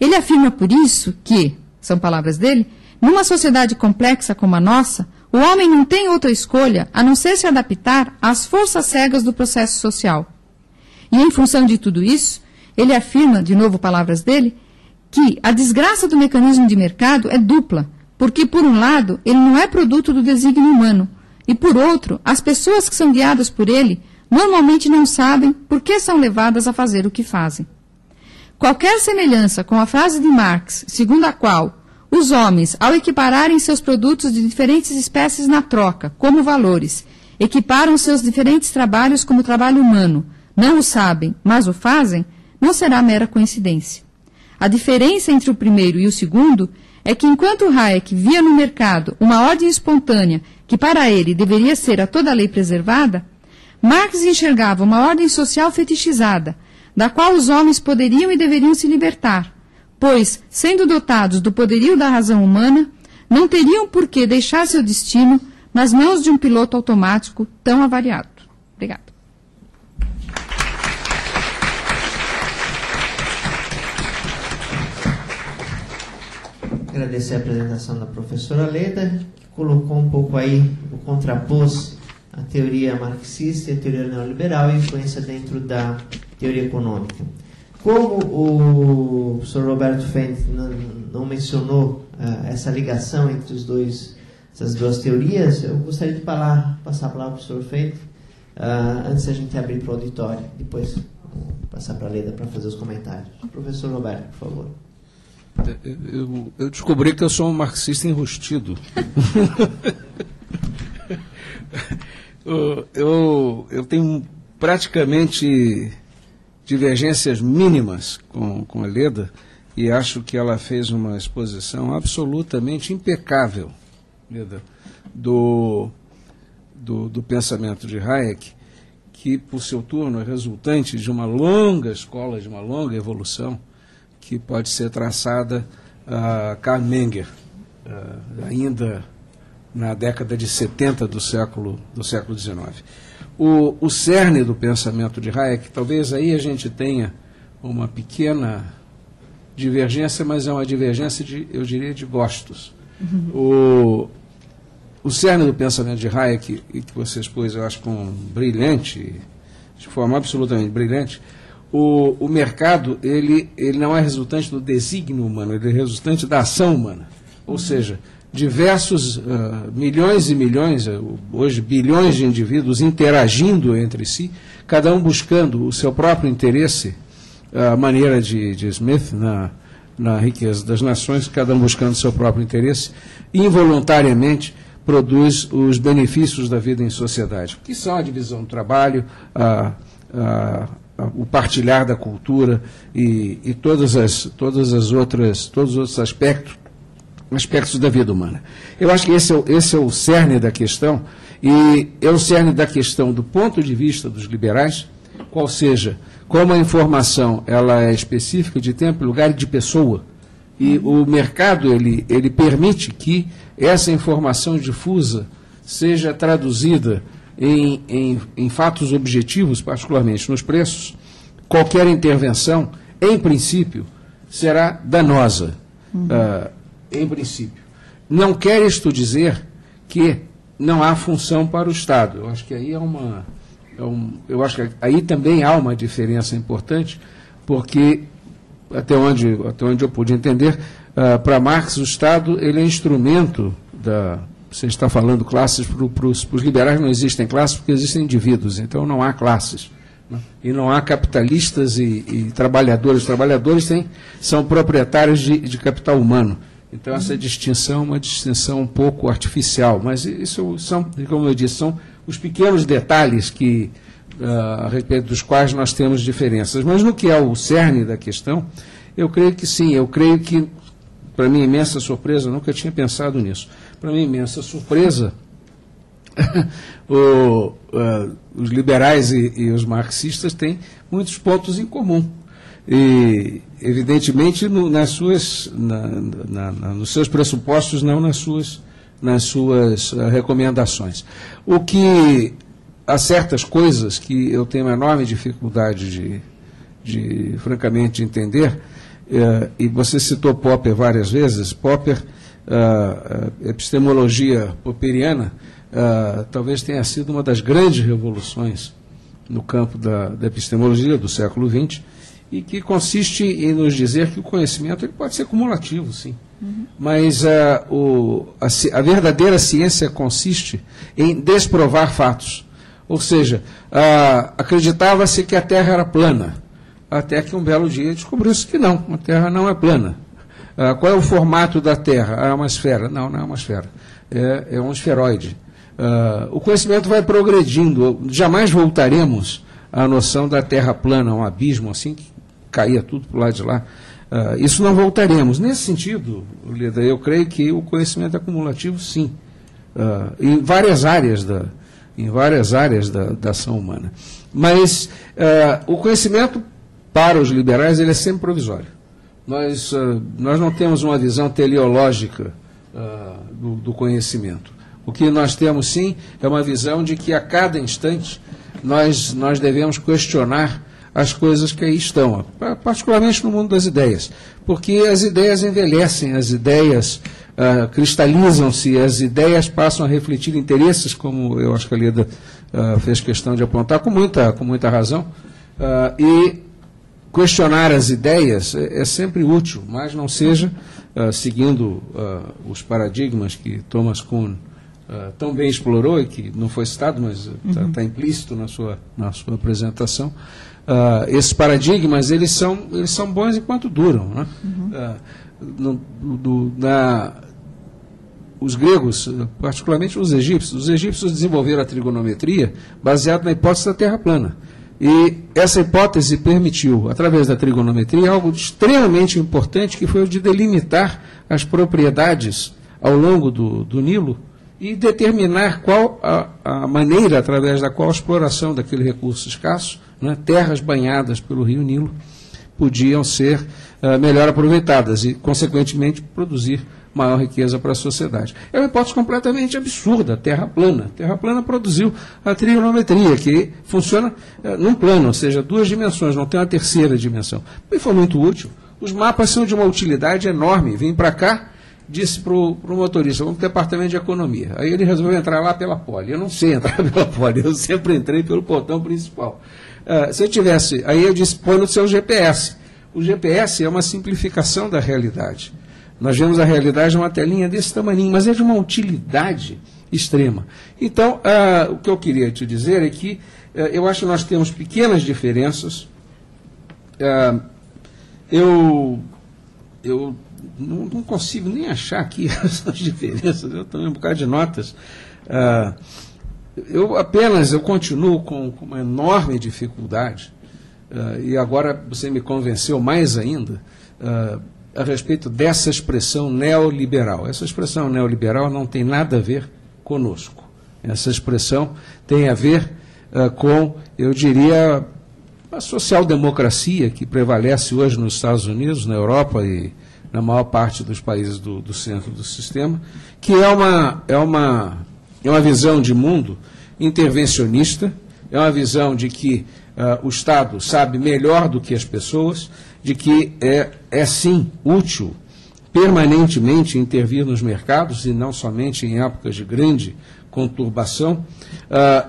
Ele afirma por isso que, são palavras dele, numa sociedade complexa como a nossa, o homem não tem outra escolha a não ser se adaptar às forças cegas do processo social. E em função de tudo isso, ele afirma, de novo palavras dele, que a desgraça do mecanismo de mercado é dupla, porque por um lado ele não é produto do desígnio humano, e, por outro, as pessoas que são guiadas por ele normalmente não sabem por que são levadas a fazer o que fazem. Qualquer semelhança com a frase de Marx, segundo a qual os homens, ao equipararem seus produtos de diferentes espécies na troca, como valores, equiparam seus diferentes trabalhos como trabalho humano, não o sabem, mas o fazem, não será mera coincidência. A diferença entre o primeiro e o segundo é que, enquanto Hayek via no mercado uma ordem espontânea que para ele deveria ser a toda lei preservada, Marx enxergava uma ordem social fetichizada, da qual os homens poderiam e deveriam se libertar, pois, sendo dotados do poderio da razão humana, não teriam por que deixar seu destino nas mãos de um piloto automático tão avariado. Obrigada. Agradecer a apresentação da professora Leda, que colocou um pouco aí, o contrapôs a teoria marxista e a teoria neoliberal e a influência dentro da teoria econômica. Como o professor Roberto Fendt não, não mencionou uh, essa ligação entre os dois, essas duas teorias, eu gostaria de falar, passar a palavra para o professor Fendt uh, antes da gente abrir para o auditório. Depois vou passar para a Leda para fazer os comentários. Professor Roberto, por favor. Eu, eu descobri que eu sou um marxista enrustido. eu, eu, eu tenho praticamente divergências mínimas com, com a Leda e acho que ela fez uma exposição absolutamente impecável, Leda, do, do, do pensamento de Hayek, que, por seu turno, é resultante de uma longa escola, de uma longa evolução, que pode ser traçada a Karl Menger, ainda na década de setenta do século do século dezenove. O, o cerne do pensamento de Hayek, talvez aí a gente tenha uma pequena divergência, mas é uma divergência, de, eu diria, de gostos. Uhum. O, o cerne do pensamento de Hayek, e que você expôs, eu acho, com brilhante, de forma absolutamente brilhante, O, o mercado, ele, ele não é resultante do desígnio humano, ele é resultante da ação humana. Ou seja, diversos uh, milhões e milhões, hoje bilhões de indivíduos interagindo entre si, cada um buscando o seu próprio interesse, a maneira de, de Smith na, na riqueza das nações, cada um buscando o seu próprio interesse, involuntariamente produz os benefícios da vida em sociedade, que são a divisão do trabalho, a, a, a, o partilhar da cultura e, e todas as, todas as outras, todos os outros aspectos, aspectos da vida humana. Eu acho que esse é, esse é o cerne da questão, e é o cerne da questão do ponto de vista dos liberais, qual seja, como a informação ela é específica de tempo, lugar e de pessoa, e o mercado ele, ele permite que essa informação difusa seja traduzida em, em, em fatos objetivos, particularmente nos preços, qualquer intervenção, em princípio, será danosa. Uhum. Uh, em princípio. Não quer isto dizer que não há função para o Estado. Eu acho que aí é uma... É um, eu acho que aí também há uma diferença importante, porque, até onde, até onde eu pude entender, uh, para Marx, o Estado ele é instrumento da... Você está falando classes, para os liberais não existem classes, porque existem indivíduos, então não há classes. Né? E não há capitalistas e, e trabalhadores. Os trabalhadores têm, são proprietários de, de capital humano. Então, essa distinção é uma distinção um pouco artificial, mas isso são, como eu disse, são os pequenos detalhes que, uh, a respeito dos quais nós temos diferenças. Mas no que é o cerne da questão, eu creio que sim, eu creio que, para mim, imensa surpresa, eu nunca tinha pensado nisso, para mim, imensa surpresa, o, uh, os liberais e, e os marxistas têm muitos pontos em comum. E, evidentemente, no, nas suas, na, na, na, nos seus pressupostos, não nas suas, nas suas uh, recomendações. O que há certas coisas que eu tenho uma enorme dificuldade de, de francamente, de entender, uh, e você citou Popper várias vezes, Popper, uh, epistemologia popperiana, uh, talvez tenha sido uma das grandes revoluções no campo da, da epistemologia do século vinte, e que consiste em nos dizer que o conhecimento ele pode ser cumulativo, sim. Uhum. Mas a, o, a, a verdadeira ciência consiste em desprovar fatos. Ou seja, acreditava-se que a Terra era plana, até que um belo dia descobriu-se que não, a Terra não é plana. A, qual é o formato da Terra? É uma esfera. Não, não é uma esfera. É, é um esferoide. A, o conhecimento vai progredindo. Jamais voltaremos à noção da Terra plana, um abismo assim que caía tudo para o lado de lá. Uh, isso não voltaremos. Nesse sentido, Leda, eu creio que o conhecimento acumulativo, sim, uh, em várias áreas da, em várias áreas da, da ação humana. Mas uh, o conhecimento, para os liberais, ele é sempre provisório. Nós, uh, nós não temos uma visão teleológica uh, do, do conhecimento. O que nós temos, sim, é uma visão de que a cada instante nós, nós devemos questionar as coisas que aí estão, particularmente no mundo das ideias, porque as ideias envelhecem, as ideias ah, cristalizam-se, as ideias passam a refletir interesses, como eu acho que a Leda ah, fez questão de apontar, com muita, com muita razão, ah, e questionar as ideias é, é sempre útil, mas não seja, ah, seguindo ah, os paradigmas que Thomas Kuhn ah, tão bem explorou, e que não foi citado, mas está uhum. tá implícito na sua, na sua apresentação. Uh, esses paradigmas, eles são, eles são bons enquanto duram. Né? Uhum. Uh, no, do, na, os gregos, particularmente os egípcios, os egípcios desenvolveram a trigonometria baseado na hipótese da Terra plana. E essa hipótese permitiu, através da trigonometria, algo extremamente importante, que foi o de delimitar as propriedades ao longo do, do Nilo, e determinar qual a, a maneira através da qual a exploração daquele recurso escasso, né, terras banhadas pelo rio Nilo, podiam ser uh, melhor aproveitadas e, consequentemente, produzir maior riqueza para a sociedade. É uma hipótese completamente absurda, terra plana. Terra plana produziu a trigonometria, que funciona uh, num plano, ou seja, duas dimensões, não tem uma terceira dimensão. E foi muito útil. Os mapas são de uma utilidade enorme. Vim para cá, disse para o motorista, vamos para o departamento de economia. Aí ele resolveu entrar lá pela Poli. Eu não sei entrar pela Poli, eu sempre entrei pelo portão principal. Uh, se eu tivesse, aí eu disse, põe no seu G P S. O G P S é uma simplificação da realidade. Nós vemos a realidade numa telinha desse tamaninho, mas é de uma utilidade extrema. Então, ah, o que eu queria te dizer é que ah, eu acho que nós temos pequenas diferenças. Ah, eu eu não, não consigo nem achar aqui essas diferenças, eu tomei um bocado de notas. Ah, eu apenas, eu continuo com, com uma enorme dificuldade, ah, e agora você me convenceu mais ainda, ah, a respeito dessa expressão neoliberal. Essa expressão neoliberal não tem nada a ver conosco. Essa expressão tem a ver uh, com, eu diria, a social-democracia que prevalece hoje nos Estados Unidos, na Europa e na maior parte dos países do, do centro do sistema, que é uma, é, uma, é uma visão de mundo intervencionista, é uma visão de que uh, o Estado sabe melhor do que as pessoas, de que é, é sim útil permanentemente intervir nos mercados e não somente em épocas de grande conturbação, uh,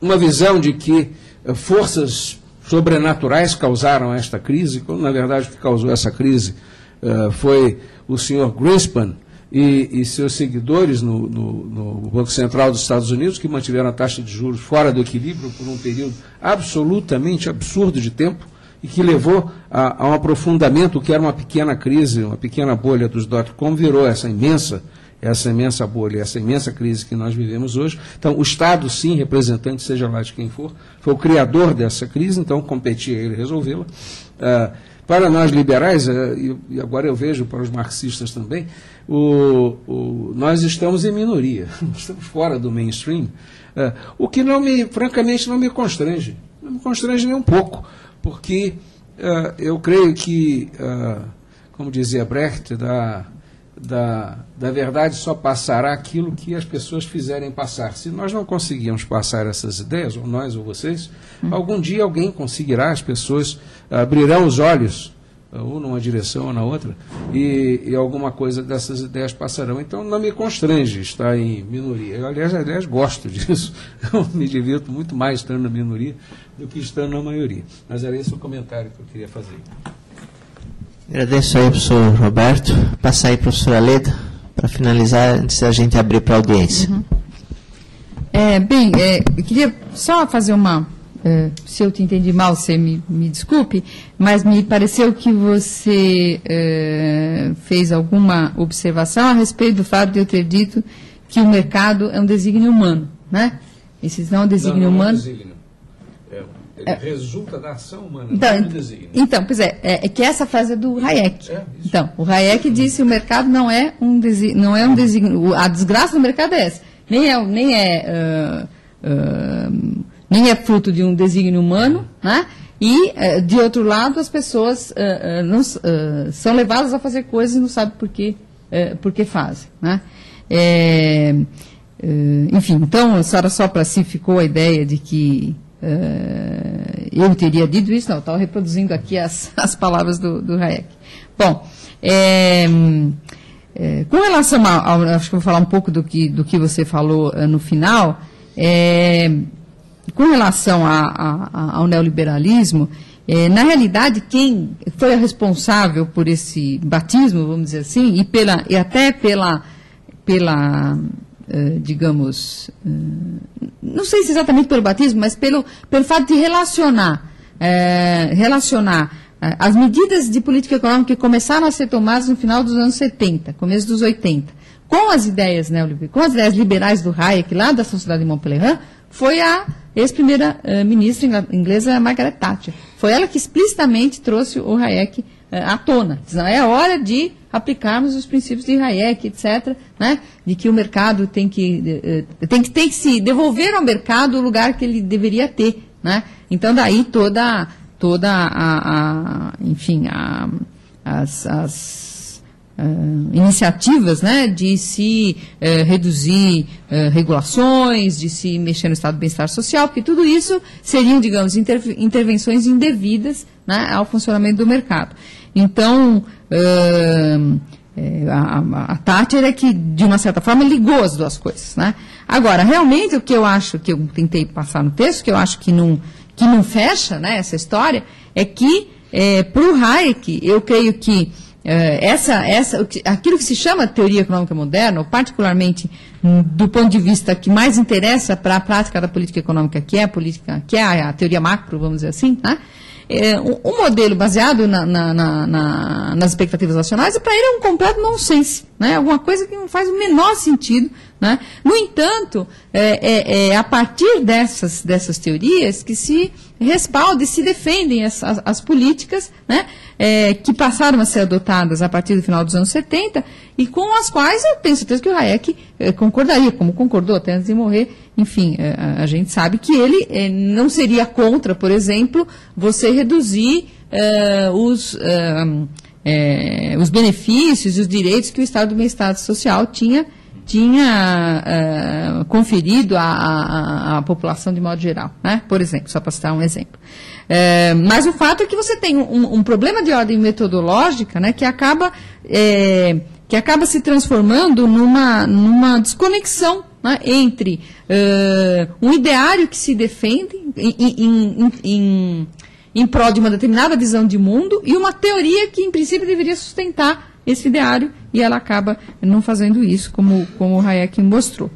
uma visão de que uh, forças sobrenaturais causaram esta crise, quando na verdade o que causou essa crise uh, foi o senhor Greenspan e, e seus seguidores no, no, no Banco Central dos Estados Unidos, que mantiveram a taxa de juros fora do equilíbrio por um período absolutamente absurdo de tempo, e que levou a, a um aprofundamento, que era uma pequena crise, uma pequena bolha dos dot-com, virou essa imensa, essa imensa bolha, essa imensa crise que nós vivemos hoje. Então, o Estado, sim, representante, seja lá de quem for, foi o criador dessa crise, então competia ele resolvê-la. Ah, para nós liberais, e agora eu vejo para os marxistas também, o, o, nós estamos em minoria, estamos fora do mainstream, ah, o que não me, francamente não me constrange, não me constrange nem um pouco, porque uh, eu creio que, uh, como dizia Brecht, da, da, da verdade só passará aquilo que as pessoas fizerem passar. Se nós não conseguimos passar essas ideias, ou nós ou vocês, hum. algum dia alguém conseguirá, as pessoas abrirão os olhos, uh, ou numa direção ou na outra, e, e alguma coisa dessas ideias passarão. Então não me constrange estar em minoria. Eu, aliás, aliás, gosto disso. Eu me divirto muito mais estando na minoria do que estão na maioria. Mas era esse o comentário que eu queria fazer. Agradeço aí, professor Roberto. Passar aí, professora Leda, para finalizar, antes da gente abrir para a audiência. Uhum. É, bem, é, eu queria só fazer uma... É, se eu te entendi mal, você me, me desculpe, mas me pareceu que você é, fez alguma observação a respeito do fato de eu ter dito que o mercado é um desígnio humano, né? E se não é um desígnio não, não humano... Não Ele é. resulta da ação humana, então, não designa. Então, pois é, é, é que essa frase é do Hayek. É, então, o Hayek disse que o mercado não é um desígnio, não é um desígnio, a desgraça do mercado é essa. Nem é, nem é, uh, uh, nem é fruto de um desígnio humano, né? E, uh, de outro lado, as pessoas uh, uh, não, uh, são levadas a fazer coisas e não sabem por que, uh, por que fazem, né? É, uh, enfim, então, só, só para si ficou a ideia de que Uh, eu teria dito isso, não, estava reproduzindo aqui as, as palavras do, do Hayek. Bom, é, é, com relação ao, acho que eu vou falar um pouco do que, do que você falou uh, no final, é, com relação a, a, a, ao neoliberalismo, é, na realidade quem foi responsável por esse batismo, vamos dizer assim, e, pela, e até pela... pela Uh, digamos, uh, não sei se exatamente pelo batismo, mas pelo, pelo fato de relacionar, uh, relacionar uh, as medidas de política econômica que começaram a ser tomadas no final dos anos setenta, começo dos oitenta, com as ideias, né, com as ideias liberais do Hayek, lá da Sociedade de Montpellier, foi a ex-primeira uh, ministra inglesa Margaret Thatcher. Foi ela que explicitamente trouxe o Hayek à tona. Não é hora de aplicarmos os princípios de Hayek, etcétera, né? De que o mercado tem que, tem que, tem que se devolver ao mercado o lugar que ele deveria ter, né? Então, daí toda, toda a, a enfim, a, as, as a, iniciativas, né? De se eh, reduzir eh, regulações, de se mexer no estado do bem-estar social, porque tudo isso seriam, digamos, inter, intervenções indevidas, né, ao funcionamento do mercado. Então, uh, a, a Thatcher é que, de uma certa forma, ligou as duas coisas, né? Agora, realmente, o que eu acho, que eu tentei passar no texto, que eu acho que não, que não fecha, né, essa história, é que, é, para o Hayek, eu creio que essa, essa, aquilo que se chama teoria econômica moderna, ou particularmente do ponto de vista que mais interessa para a prática da política econômica, que é a, política, que é a teoria macro, vamos dizer assim, né? É, um modelo baseado na, na, na, na, nas expectativas nacionais, para ele é um completo nonsense, né? Alguma coisa que não faz o menor sentido, né? No entanto, é, é, é a partir dessas, dessas teorias que se respalda e se defendem as, as, as políticas, né? É, que passaram a ser adotadas a partir do final dos anos setenta e com as quais eu tenho certeza que o Hayek é, concordaria, como concordou até antes de morrer. Enfim, a gente sabe que ele não seria contra, por exemplo, você reduzir uh, os, uh, uh, os benefícios e os direitos que o Estado do bem-estar social tinha, tinha uh, conferido à, à, à população de modo geral, né? Por exemplo, só para citar um exemplo. Uh, mas o fato é que você tem um, um problema de ordem metodológica, né, que acaba, é, que acaba se transformando numa, numa desconexão entre uh, um ideário que se defende em, em, em, em, em prol de uma determinada visão de mundo e uma teoria que, em princípio, deveria sustentar esse ideário, e ela acaba não fazendo isso, como, como o Hayek mostrou.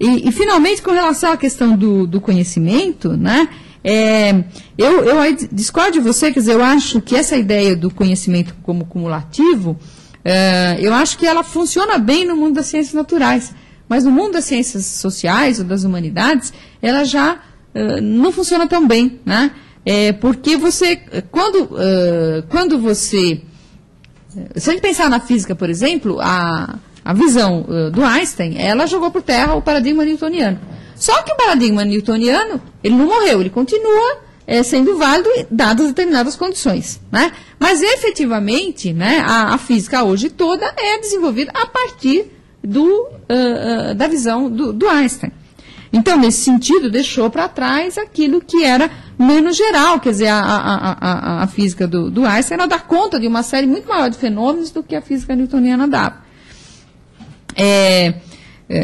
E, e finalmente, com relação à questão do, do conhecimento, né, é, eu, eu discordo de você, quer dizer, eu acho que essa ideia do conhecimento como cumulativo, uh, eu acho que ela funciona bem no mundo das ciências naturais. Mas no mundo das ciências sociais ou das humanidades, ela já uh, não funciona tão bem, né? É porque você, quando, uh, quando você... Se a gente pensar na física, por exemplo, a, a visão uh, do Einstein, ela jogou por terra o paradigma newtoniano. Só que o paradigma newtoniano, ele não morreu, ele continua é, sendo válido dadas determinadas condições, né? Mas, efetivamente, né, a, a física hoje toda é desenvolvida a partir... Do, uh, uh, da visão do, do Einstein. Então, nesse sentido, deixou para trás aquilo que era menos geral, quer dizer, a, a, a, a física do, do Einstein, ela dá conta de uma série muito maior de fenômenos do que a física newtoniana dava. É,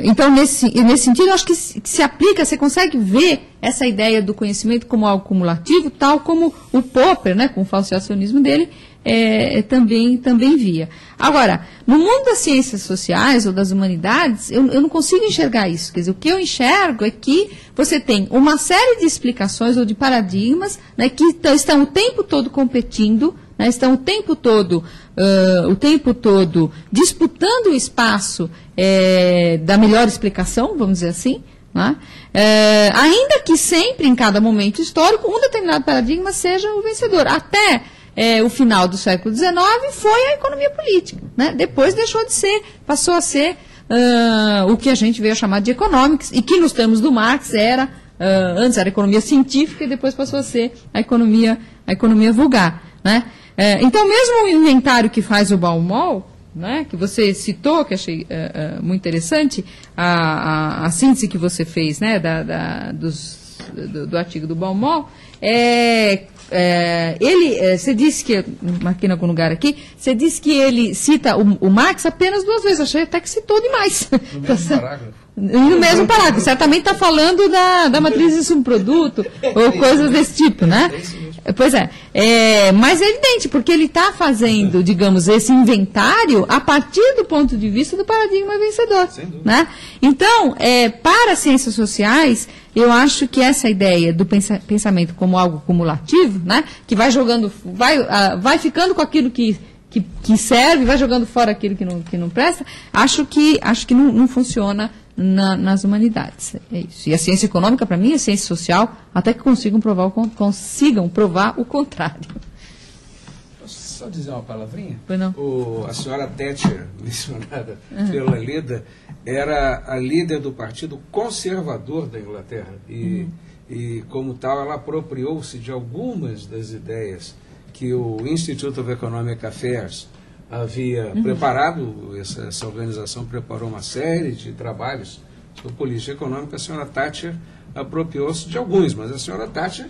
então, nesse, nesse sentido, eu acho que se, que se aplica, você consegue ver essa ideia do conhecimento como algo cumulativo, tal como o Popper, né, com o falseacionismo dele, É, também, também via. Agora, no mundo das ciências sociais ou das humanidades, eu, eu não consigo enxergar isso. Quer dizer, o que eu enxergo é que você tem uma série de explicações ou de paradigmas, né, que estão o tempo todo competindo, né, estão o tempo todo, uh, o tempo todo disputando o espaço é, da melhor explicação, vamos dizer assim, né? É, ainda que sempre, em cada momento histórico, um determinado paradigma seja o vencedor. Até... É, o final do século dezenove foi a economia política, né? Depois deixou de ser, passou a ser uh, o que a gente veio chamar de economics, e que nos termos do Marx era, uh, antes era a economia científica e depois passou a ser a economia, a economia vulgar, né? É, então, mesmo o inventário que faz o Baumol, né, que você citou, que achei uh, uh, muito interessante, a, a, a síntese que você fez, né, da, da, dos, do, do artigo do Baumol, é... É, ele, você disse que, marquei em algum lugar aqui, você disse que ele cita o, o Marx apenas duas vezes, achei até que citou demais. No mesmo parágrafo. No mesmo parágrafo, certamente está falando da, da matriz de subproduto, ou coisas desse tipo, né? Pois é, é, mas é evidente, porque ele está fazendo, digamos, esse inventário a partir do ponto de vista do paradigma vencedor. Sem dúvida. Né? Então, é, para as ciências sociais, eu acho que essa ideia do pensamento como algo cumulativo, né, que vai jogando, vai, uh, vai ficando com aquilo que, que, que serve, vai jogando fora aquilo que não, que não presta, acho que, acho que não, não funciona na, nas humanidades. É isso. E a ciência econômica, para mim, é ciência social, até que consigam provar o, consigam provar o contrário. Posso só dizer uma palavrinha? Pois não. O, a senhora Thatcher, mencionada uhum. pela Leda, era a líder do Partido Conservador da Inglaterra. E, uhum. e como tal, ela apropriou-se de algumas das ideias que o Institute of Economic Affairs havia uhum. preparado, essa, essa organização preparou uma série de trabalhos sobre política econômica, a senhora Thatcher apropriou-se de alguns, mas a senhora Thatcher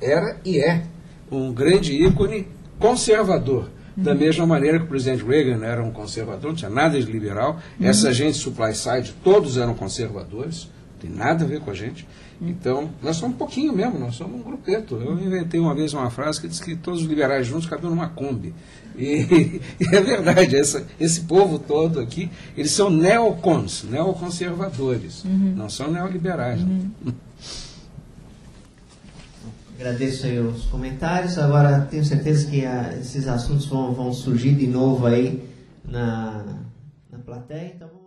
era e é um grande ícone conservador, uhum. da mesma maneira que o presidente Reagan era um conservador, não tinha nada de liberal, uhum. essa gente supply side, todos eram conservadores, tem nada a ver com a gente. Então, nós somos um pouquinho mesmo, nós somos um grupeto. Eu inventei uma vez uma frase que diz que todos os liberais juntos cabiam numa Kombi. E, e é verdade, essa, esse povo todo aqui, eles são neocons, neoconservadores, uhum. não são neoliberais. Uhum. Não. Agradeço aí os comentários. Agora, tenho certeza que a, esses assuntos vão, vão surgir de novo aí na, na plateia. Então,